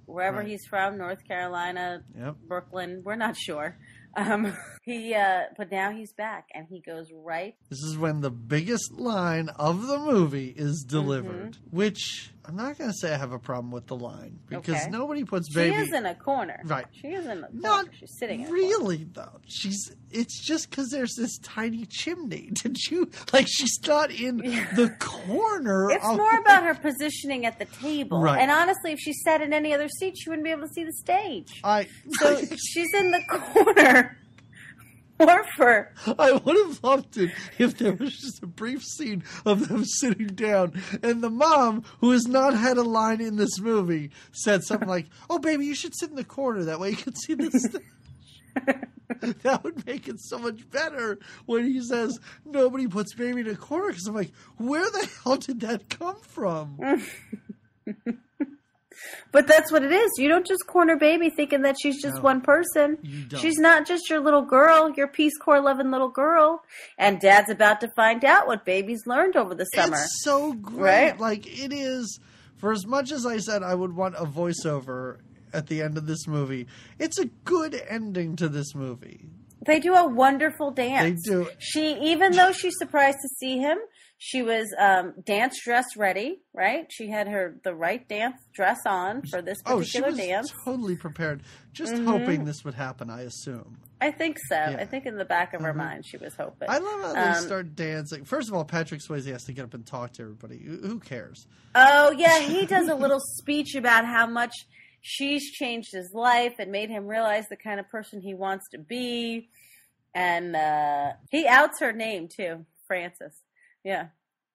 wherever right. he's from, North Carolina, yep. Brooklyn. We're not sure. Um, he, uh, but now he's back and he goes right. This is when the biggest line of the movie is delivered, mm-hmm. which I'm not going to say I have a problem with the line because okay. nobody puts she baby. She is in a corner. Right. She is in a corner. Not She's sitting in a really corner. Though. She's, it's just because there's this tiny chimney. Did you, like, she's not in the corner. It's of more about her positioning at the table. Right. And honestly, if she sat in any other seat, she wouldn't be able to see the stage. I, so I, she's in the corner. For. I would have loved it if there was just a brief scene of them sitting down and the mom, who has not had a line in this movie, said something like, "Oh, baby, you should sit in the corner. That way you can see the stage." That would make it so much better when he says, "Nobody puts baby in a corner," because I'm like, where the hell did that come from? But that's what it is. You don't just corner baby thinking that she's just no, one person. You don't. She's not just your little girl, your Peace Corps loving little girl. And Dad's about to find out what baby's learned over the summer. It's so great. Right? Like, it is, for as much as I said I would want a voiceover at the end of this movie, it's a good ending to this movie. They do a wonderful dance. They do. She, even though she's surprised to see him, she was um, dance dress ready, right? She had her the right dance dress on for this particular oh, she was dance. Totally prepared. Just mm-hmm. hoping this would happen, I assume. I think so. Yeah. I think in the back of mm-hmm. her mind, she was hoping. I love how um, they start dancing. First of all, Patrick Swayze has to get up and talk to everybody. Who cares? Oh yeah, he does a little speech about how much she's changed his life and made him realize the kind of person he wants to be, and uh, he outs her name too, Frances. Yeah.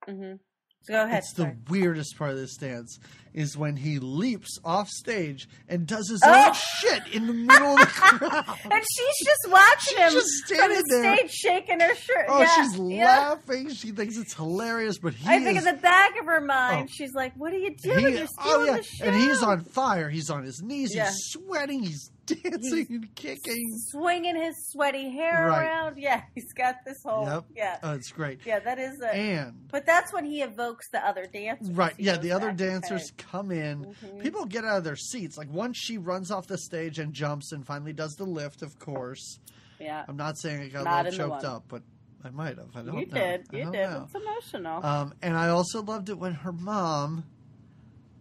Mm-hmm. So go ahead. It's the Sorry. weirdest part of this dance is when he leaps off stage and does his oh. own shit in the middle of the crowd. And she's just watching she's him just standing from the there. stage shaking her shirt. Oh, yeah. she's yeah. laughing. She thinks it's hilarious, but he I is, think in the back of her mind, oh. she's like, what are you doing? He, You're stealing oh, yeah. the show. And he's on fire. He's on his knees. Yeah. He's sweating. He's dancing he's and kicking, swinging his sweaty hair right. around. Yeah, he's got this whole. Yep. Yeah, oh, it's great. Yeah, that is. A, and but that's when he evokes the other dancers. Right. He yeah, the other dancers kind of... come in. Mm-hmm. People get out of their seats. Like once she runs off the stage and jumps and finally does the lift. Of course. Yeah. I'm not saying I got not a little choked up, but I might have. I don't you know. Did. You did. Know. It's emotional. Um, and I also loved it when her mom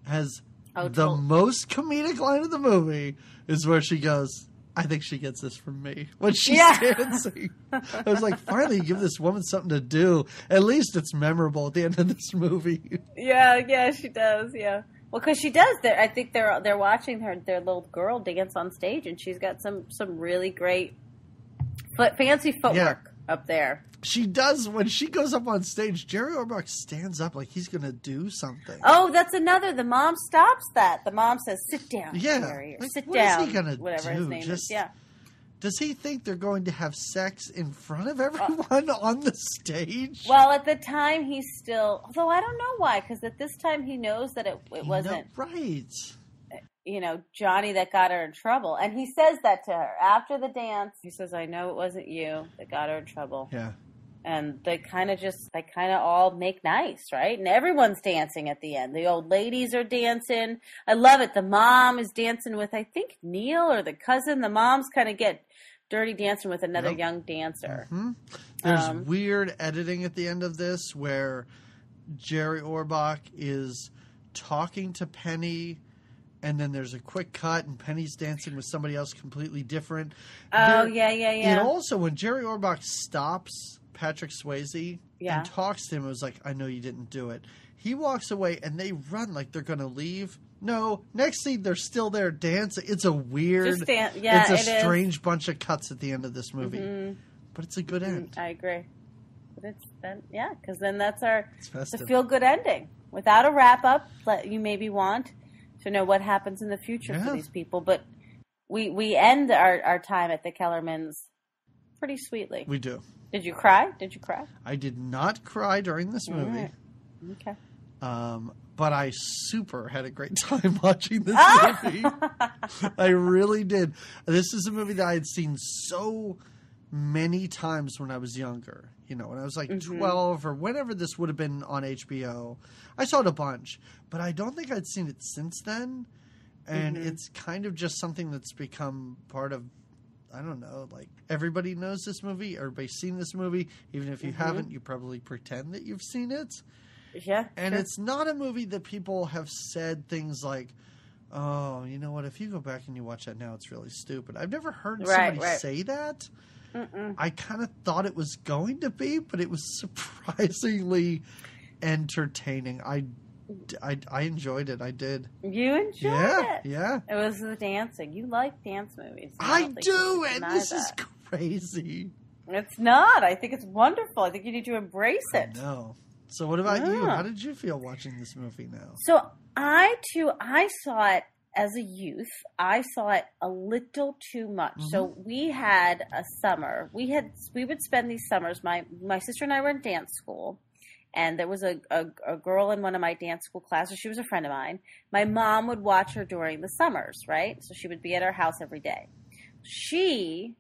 has. Oh, the told. most comedic line of the movie is where she goes, "I think she gets this from me." When she's yeah. dancing. I was like, finally, give this woman something to do. At least it's memorable at the end of this movie. Yeah, yeah, she does, yeah. Well, because she does. I think they're they're watching her, their little girl dance on stage, and she's got some, some really great foot, fancy footwork yeah. up there. She does, when she goes up on stage, Jerry Orbach stands up like he's going to do something. Oh, that's another. The mom stops that. The mom says, "Sit down, yeah. Jerry," or like, "Sit what down." What is he going to do? Whatever his name Just, is. Yeah. Does he think they're going to have sex in front of everyone uh, on the stage? Well, at the time, he's still... Although I don't know why, because at this time, he knows that it, it wasn't... No, right. you know, Johnny that got her in trouble. And he says that to her after the dance. He says, I know it wasn't you that got her in trouble. Yeah. And they kind of just, they kind of all make nice, right? And everyone's dancing at the end. The old ladies are dancing. I love it. The mom is dancing with, I think, Neil or the cousin. The moms kind of get dirty dancing with another yep. young dancer. Mm-hmm. There's um, weird editing at the end of this where Jerry Orbach is talking to Penny, and then there's a quick cut, and Penny's dancing with somebody else completely different. Oh, there, yeah, yeah, yeah. And also, when Jerry Orbach stops Patrick Swayze yeah. and talks to him, it was like, I know you didn't do it. He walks away, and they run like they're going to leave. No, next scene, they're still there dancing. It's a weird, dan- yeah, it's a it strange is. bunch of cuts at the end of this movie. Mm-hmm. But it's a good end. I agree. But it's then, yeah, because then that's our the feel-good ending. Without a wrap-up that you maybe want to know what happens in the future yeah. for these people. But we we end our, our time at the Kellerman's pretty sweetly. We do. Did you cry? Did you cry? I did not cry during this movie. Right. Okay. Um, but I super had a great time watching this movie. I really did. This is a movie that I had seen so many times when I was younger. You know, when I was like mm-hmm. twelve or whenever this would have been on H B O. I saw it a bunch, but I don't think I'd seen it since then. And mm-hmm. it's kind of just something that's become part of, I don't know, like everybody knows this movie. Everybody's seen this movie. Even if you mm-hmm. haven't, you probably pretend that you've seen it. Yeah. And sure. it's not a movie that people have said things like, oh, you know what? If you go back and you watch that now, it's really stupid. I've never heard right, somebody right. say that. Mm-mm. I kind of thought it was going to be, but it was surprisingly entertaining. I, I, I enjoyed it. I did. You enjoyed yeah, it? Yeah. It was the dancing. You like dance movies. I, I do, and this that. is crazy. It's not. I think it's wonderful. I think you need to embrace it. I know. So what about yeah. you? How did you feel watching this movie now? So I, too, I saw it. As a youth, I saw it a little too much. Mm-hmm. So we had a summer. We had we would spend these summers. My my sister and I were in dance school, and there was a, a, a girl in one of my dance school classes. She was a friend of mine. My mom would watch her during the summers, right? So she would be at our house every day. She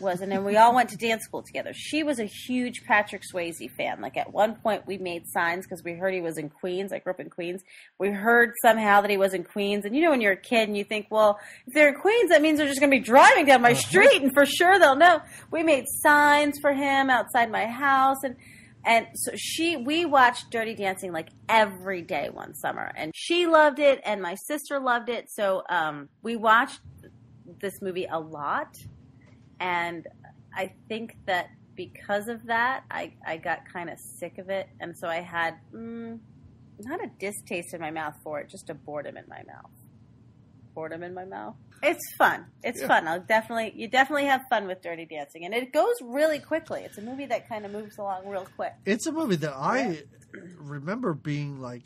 was, and then we all went to dance school together. She was a huge Patrick Swayze fan. Like at one point we made signs because we heard he was in Queens. I grew up in Queens. We heard somehow that he was in Queens. And you know, when you're a kid and you think, well, if they're in Queens, that means they're just going to be driving down my street and for sure they'll know. We made signs for him outside my house. And, and so she, we watched Dirty Dancing like every day one summer, and she loved it. And my sister loved it. So, um, we watched this movie a lot. And I think that because of that, I, I got kind of sick of it. And so I had mm, not a distaste in my mouth for it, just a boredom in my mouth. Boredom in my mouth. It's fun. It's yeah. fun. I'll definitely, you definitely have fun with Dirty Dancing. And it goes really quickly. It's a movie that kind of moves along real quick. It's a movie that I yeah. remember being like,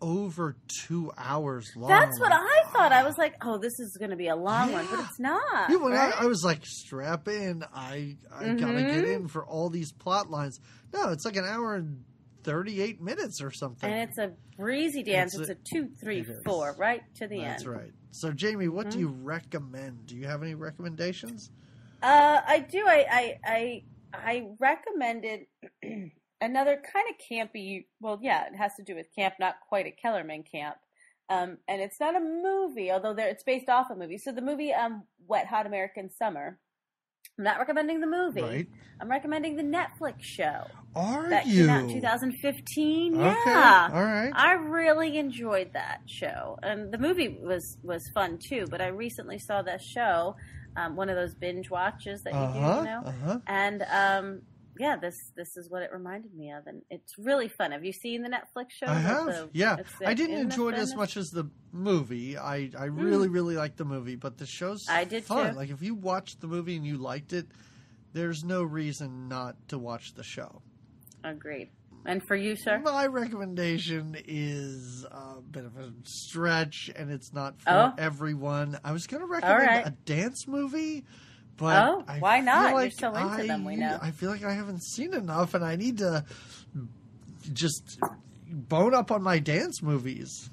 over two hours long. That's what I thought. I was like, oh, this is going to be a long yeah. one, but it's not. Yeah, when right? I, I was like, strap in. I, I mm-hmm. got to get in for all these plot lines. No, it's like an hour and thirty-eight minutes or something. And it's a breezy dance. It's, it's a, a two, three, four, right to the That's end. That's right. So, Jamie, what mm-hmm. do you recommend? Do you have any recommendations? Uh, I do. I, I, I, I recommended... another kind of campy, well, yeah, it has to do with camp, not quite a Kellerman camp. Um, and it's not a movie, although there, it's based off a movie. So the movie um, Wet Hot American Summer, I'm not recommending the movie. Right. I'm recommending the Netflix show. Are that you? That came out in twenty fifteen. Okay. Yeah. All right. I really enjoyed that show. And the movie was, was fun, too. But I recently saw that show, um, one of those binge watches that you uh-huh, do, you know. Uh-huh. And... Um, yeah, this this is what it reminded me of, and it's really fun. Have you seen the Netflix show? I have. The, yeah, I didn't enjoy it as much as the movie. I, I really mm. really liked the movie, but the show's I did fun. Too. Like if you watched the movie and you liked it, there's no reason not to watch the show. Agreed. And for you, sir? My recommendation is a bit of a stretch, and it's not for oh. everyone. I was going to recommend right. a dance movie. But oh, why not? Like you're so into I, them, we know. I feel like I haven't seen enough, and I need to just bone up on my dance movies.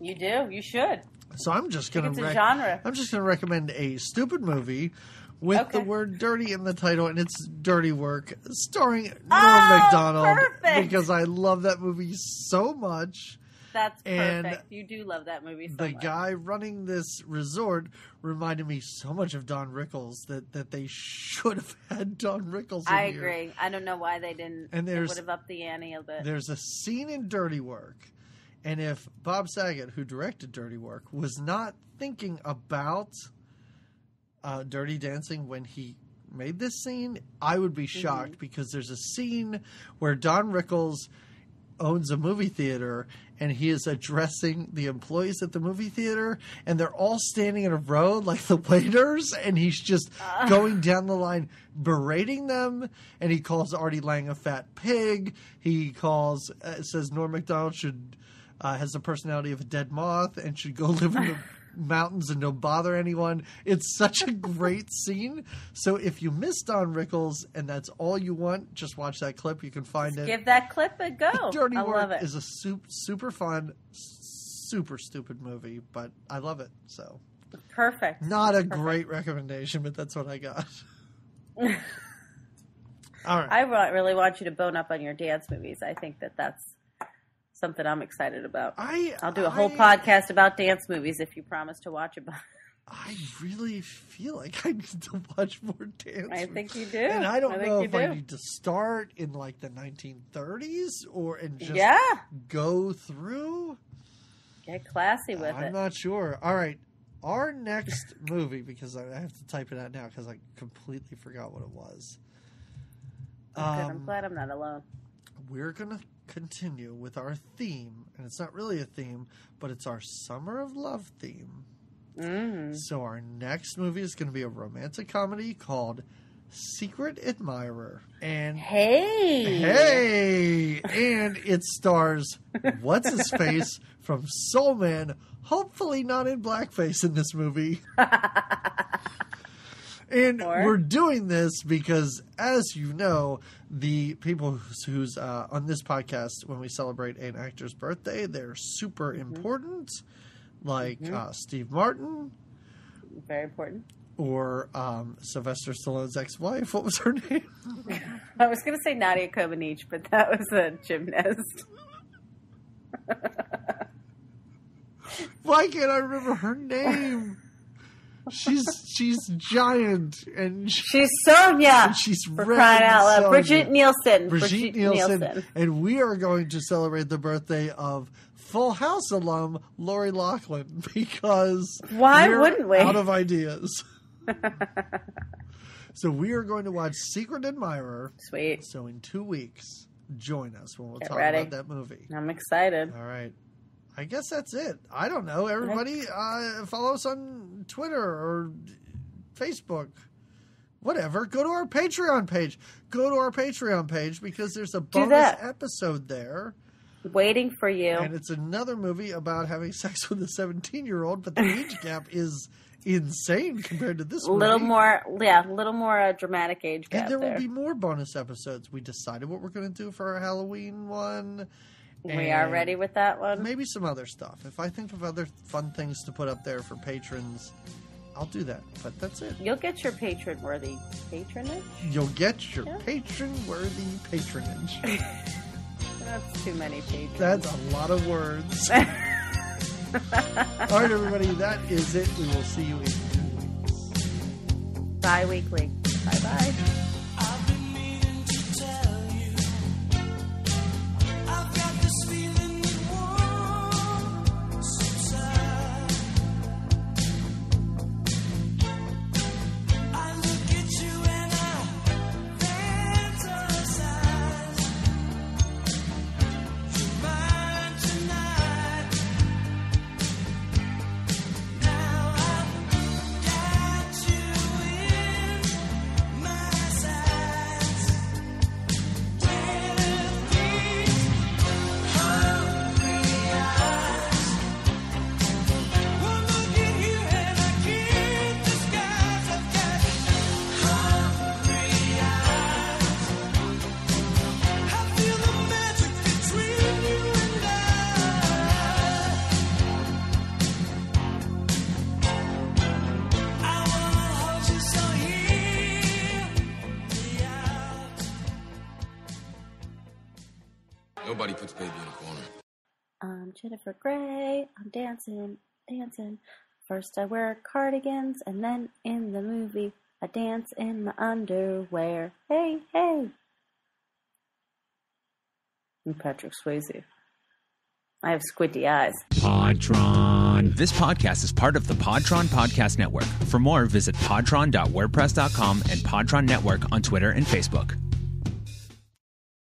You do. You should. So I'm just going to rec- genre. I'm just going to recommend a stupid movie with okay. the word "dirty" in the title, and it's "Dirty Work," starring Norm oh, MacDonald. Perfect. Because I love that movie so much. That's perfect. And you do love that movie so the much. The guy running this resort reminded me so much of Don Rickles that, that they should have had Don Rickles in I here. agree. I don't know why they didn't. And there's, they would have upped the ante a bit. There's a scene in Dirty Work, and if Bob Saget, who directed Dirty Work, was not thinking about uh, Dirty Dancing when he made this scene, I would be shocked mm-hmm. because there's a scene where Don Rickles owns a movie theater, and he is addressing the employees at the movie theater, and they're all standing in a row like the waiters, and he's just uh. going down the line berating them, and he calls Artie Lange a fat pig. He calls uh, says Norm MacDonald should uh, has the personality of a dead moth and should go live in the mountains and don't bother anyone. It's such a great scene. So if you miss Don Rickles and that's all you want, just watch that clip. You can find just it. Give that clip a go. The Dirty I Work love it. Is a super, super fun, super stupid movie, but I love it. So perfect. Not a perfect. great recommendation, but that's what I got. All right. I really want you to bone up on your dance movies. I think that that's something I'm excited about. I, I'll do a whole I, podcast about dance movies if you promise to watch about it. I really feel like I need to watch more dance movies. I think you do. And I don't I know if I do. need to start in like the nineteen thirties or and just yeah. go through. Get classy with I'm it. I'm not sure. All right. Our next movie, because I have to type it out now because I completely forgot what it was. Um, I'm glad I'm not alone. We're going to continue with our theme, and it's not really a theme, but it's our Summer of Love theme. Mm-hmm. So our next movie is going to be a romantic comedy called Secret Admirer. And hey, hey, and it stars what's his face from Soul Man, hopefully not in blackface in this movie. And or? we're doing this because, as you know, the people who's, who's uh, on this podcast, when we celebrate an actor's birthday, they're super mm-hmm. important, like mm-hmm. uh, Steve Martin. Very important. Or um, Sylvester Stallone's ex-wife. What was her name? I was going to say Nadia Comaneci, but that was a gymnast. Why can't I remember her name? She's she's giant and she, she's Sonia. And she's crying out loud. Bridget Nielsen. Bridget Nielsen. Nielsen. And we are going to celebrate the birthday of Full House alum Lori Loughlin because why we're wouldn't we? Out of ideas. So we are going to watch Secret Admirer. Sweet. So in two weeks, join us when we'll Get talk ready. about that movie. I'm excited. All right. I guess that's it. I don't know. Everybody, uh, follow us on Twitter or Facebook, whatever. Go to our Patreon page. Go to our Patreon page because there's a bonus episode there waiting for you. And it's another movie about having sex with a seventeen-year-old, but the age gap is insane compared to this one. A little more, yeah, a little more uh, dramatic age gap. And there, there will be more bonus episodes. We decided what we're going to do for our Halloween one. And we are ready with that one. Maybe some other stuff. If I think of other fun things to put up there for patrons, I'll do that. But that's it. You'll get your patron-worthy patronage. You'll get your yeah. patron-worthy patronage. That's too many patrons. That's a lot of words. All right, everybody. That is it. We will see you in two weeks. Bi-weekly. Bye-bye. Nobody puts baby in a corner. I'm Jennifer Grey. I'm dancing, dancing. First I wear cardigans, and then in the movie, I dance in my underwear. Hey, hey. I'm Patrick Swayze. I have squinty eyes. Podtron. This podcast is part of the Podtron Podcast Network. For more, visit podtron dot wordpress dot com and Podtron Network on Twitter and Facebook.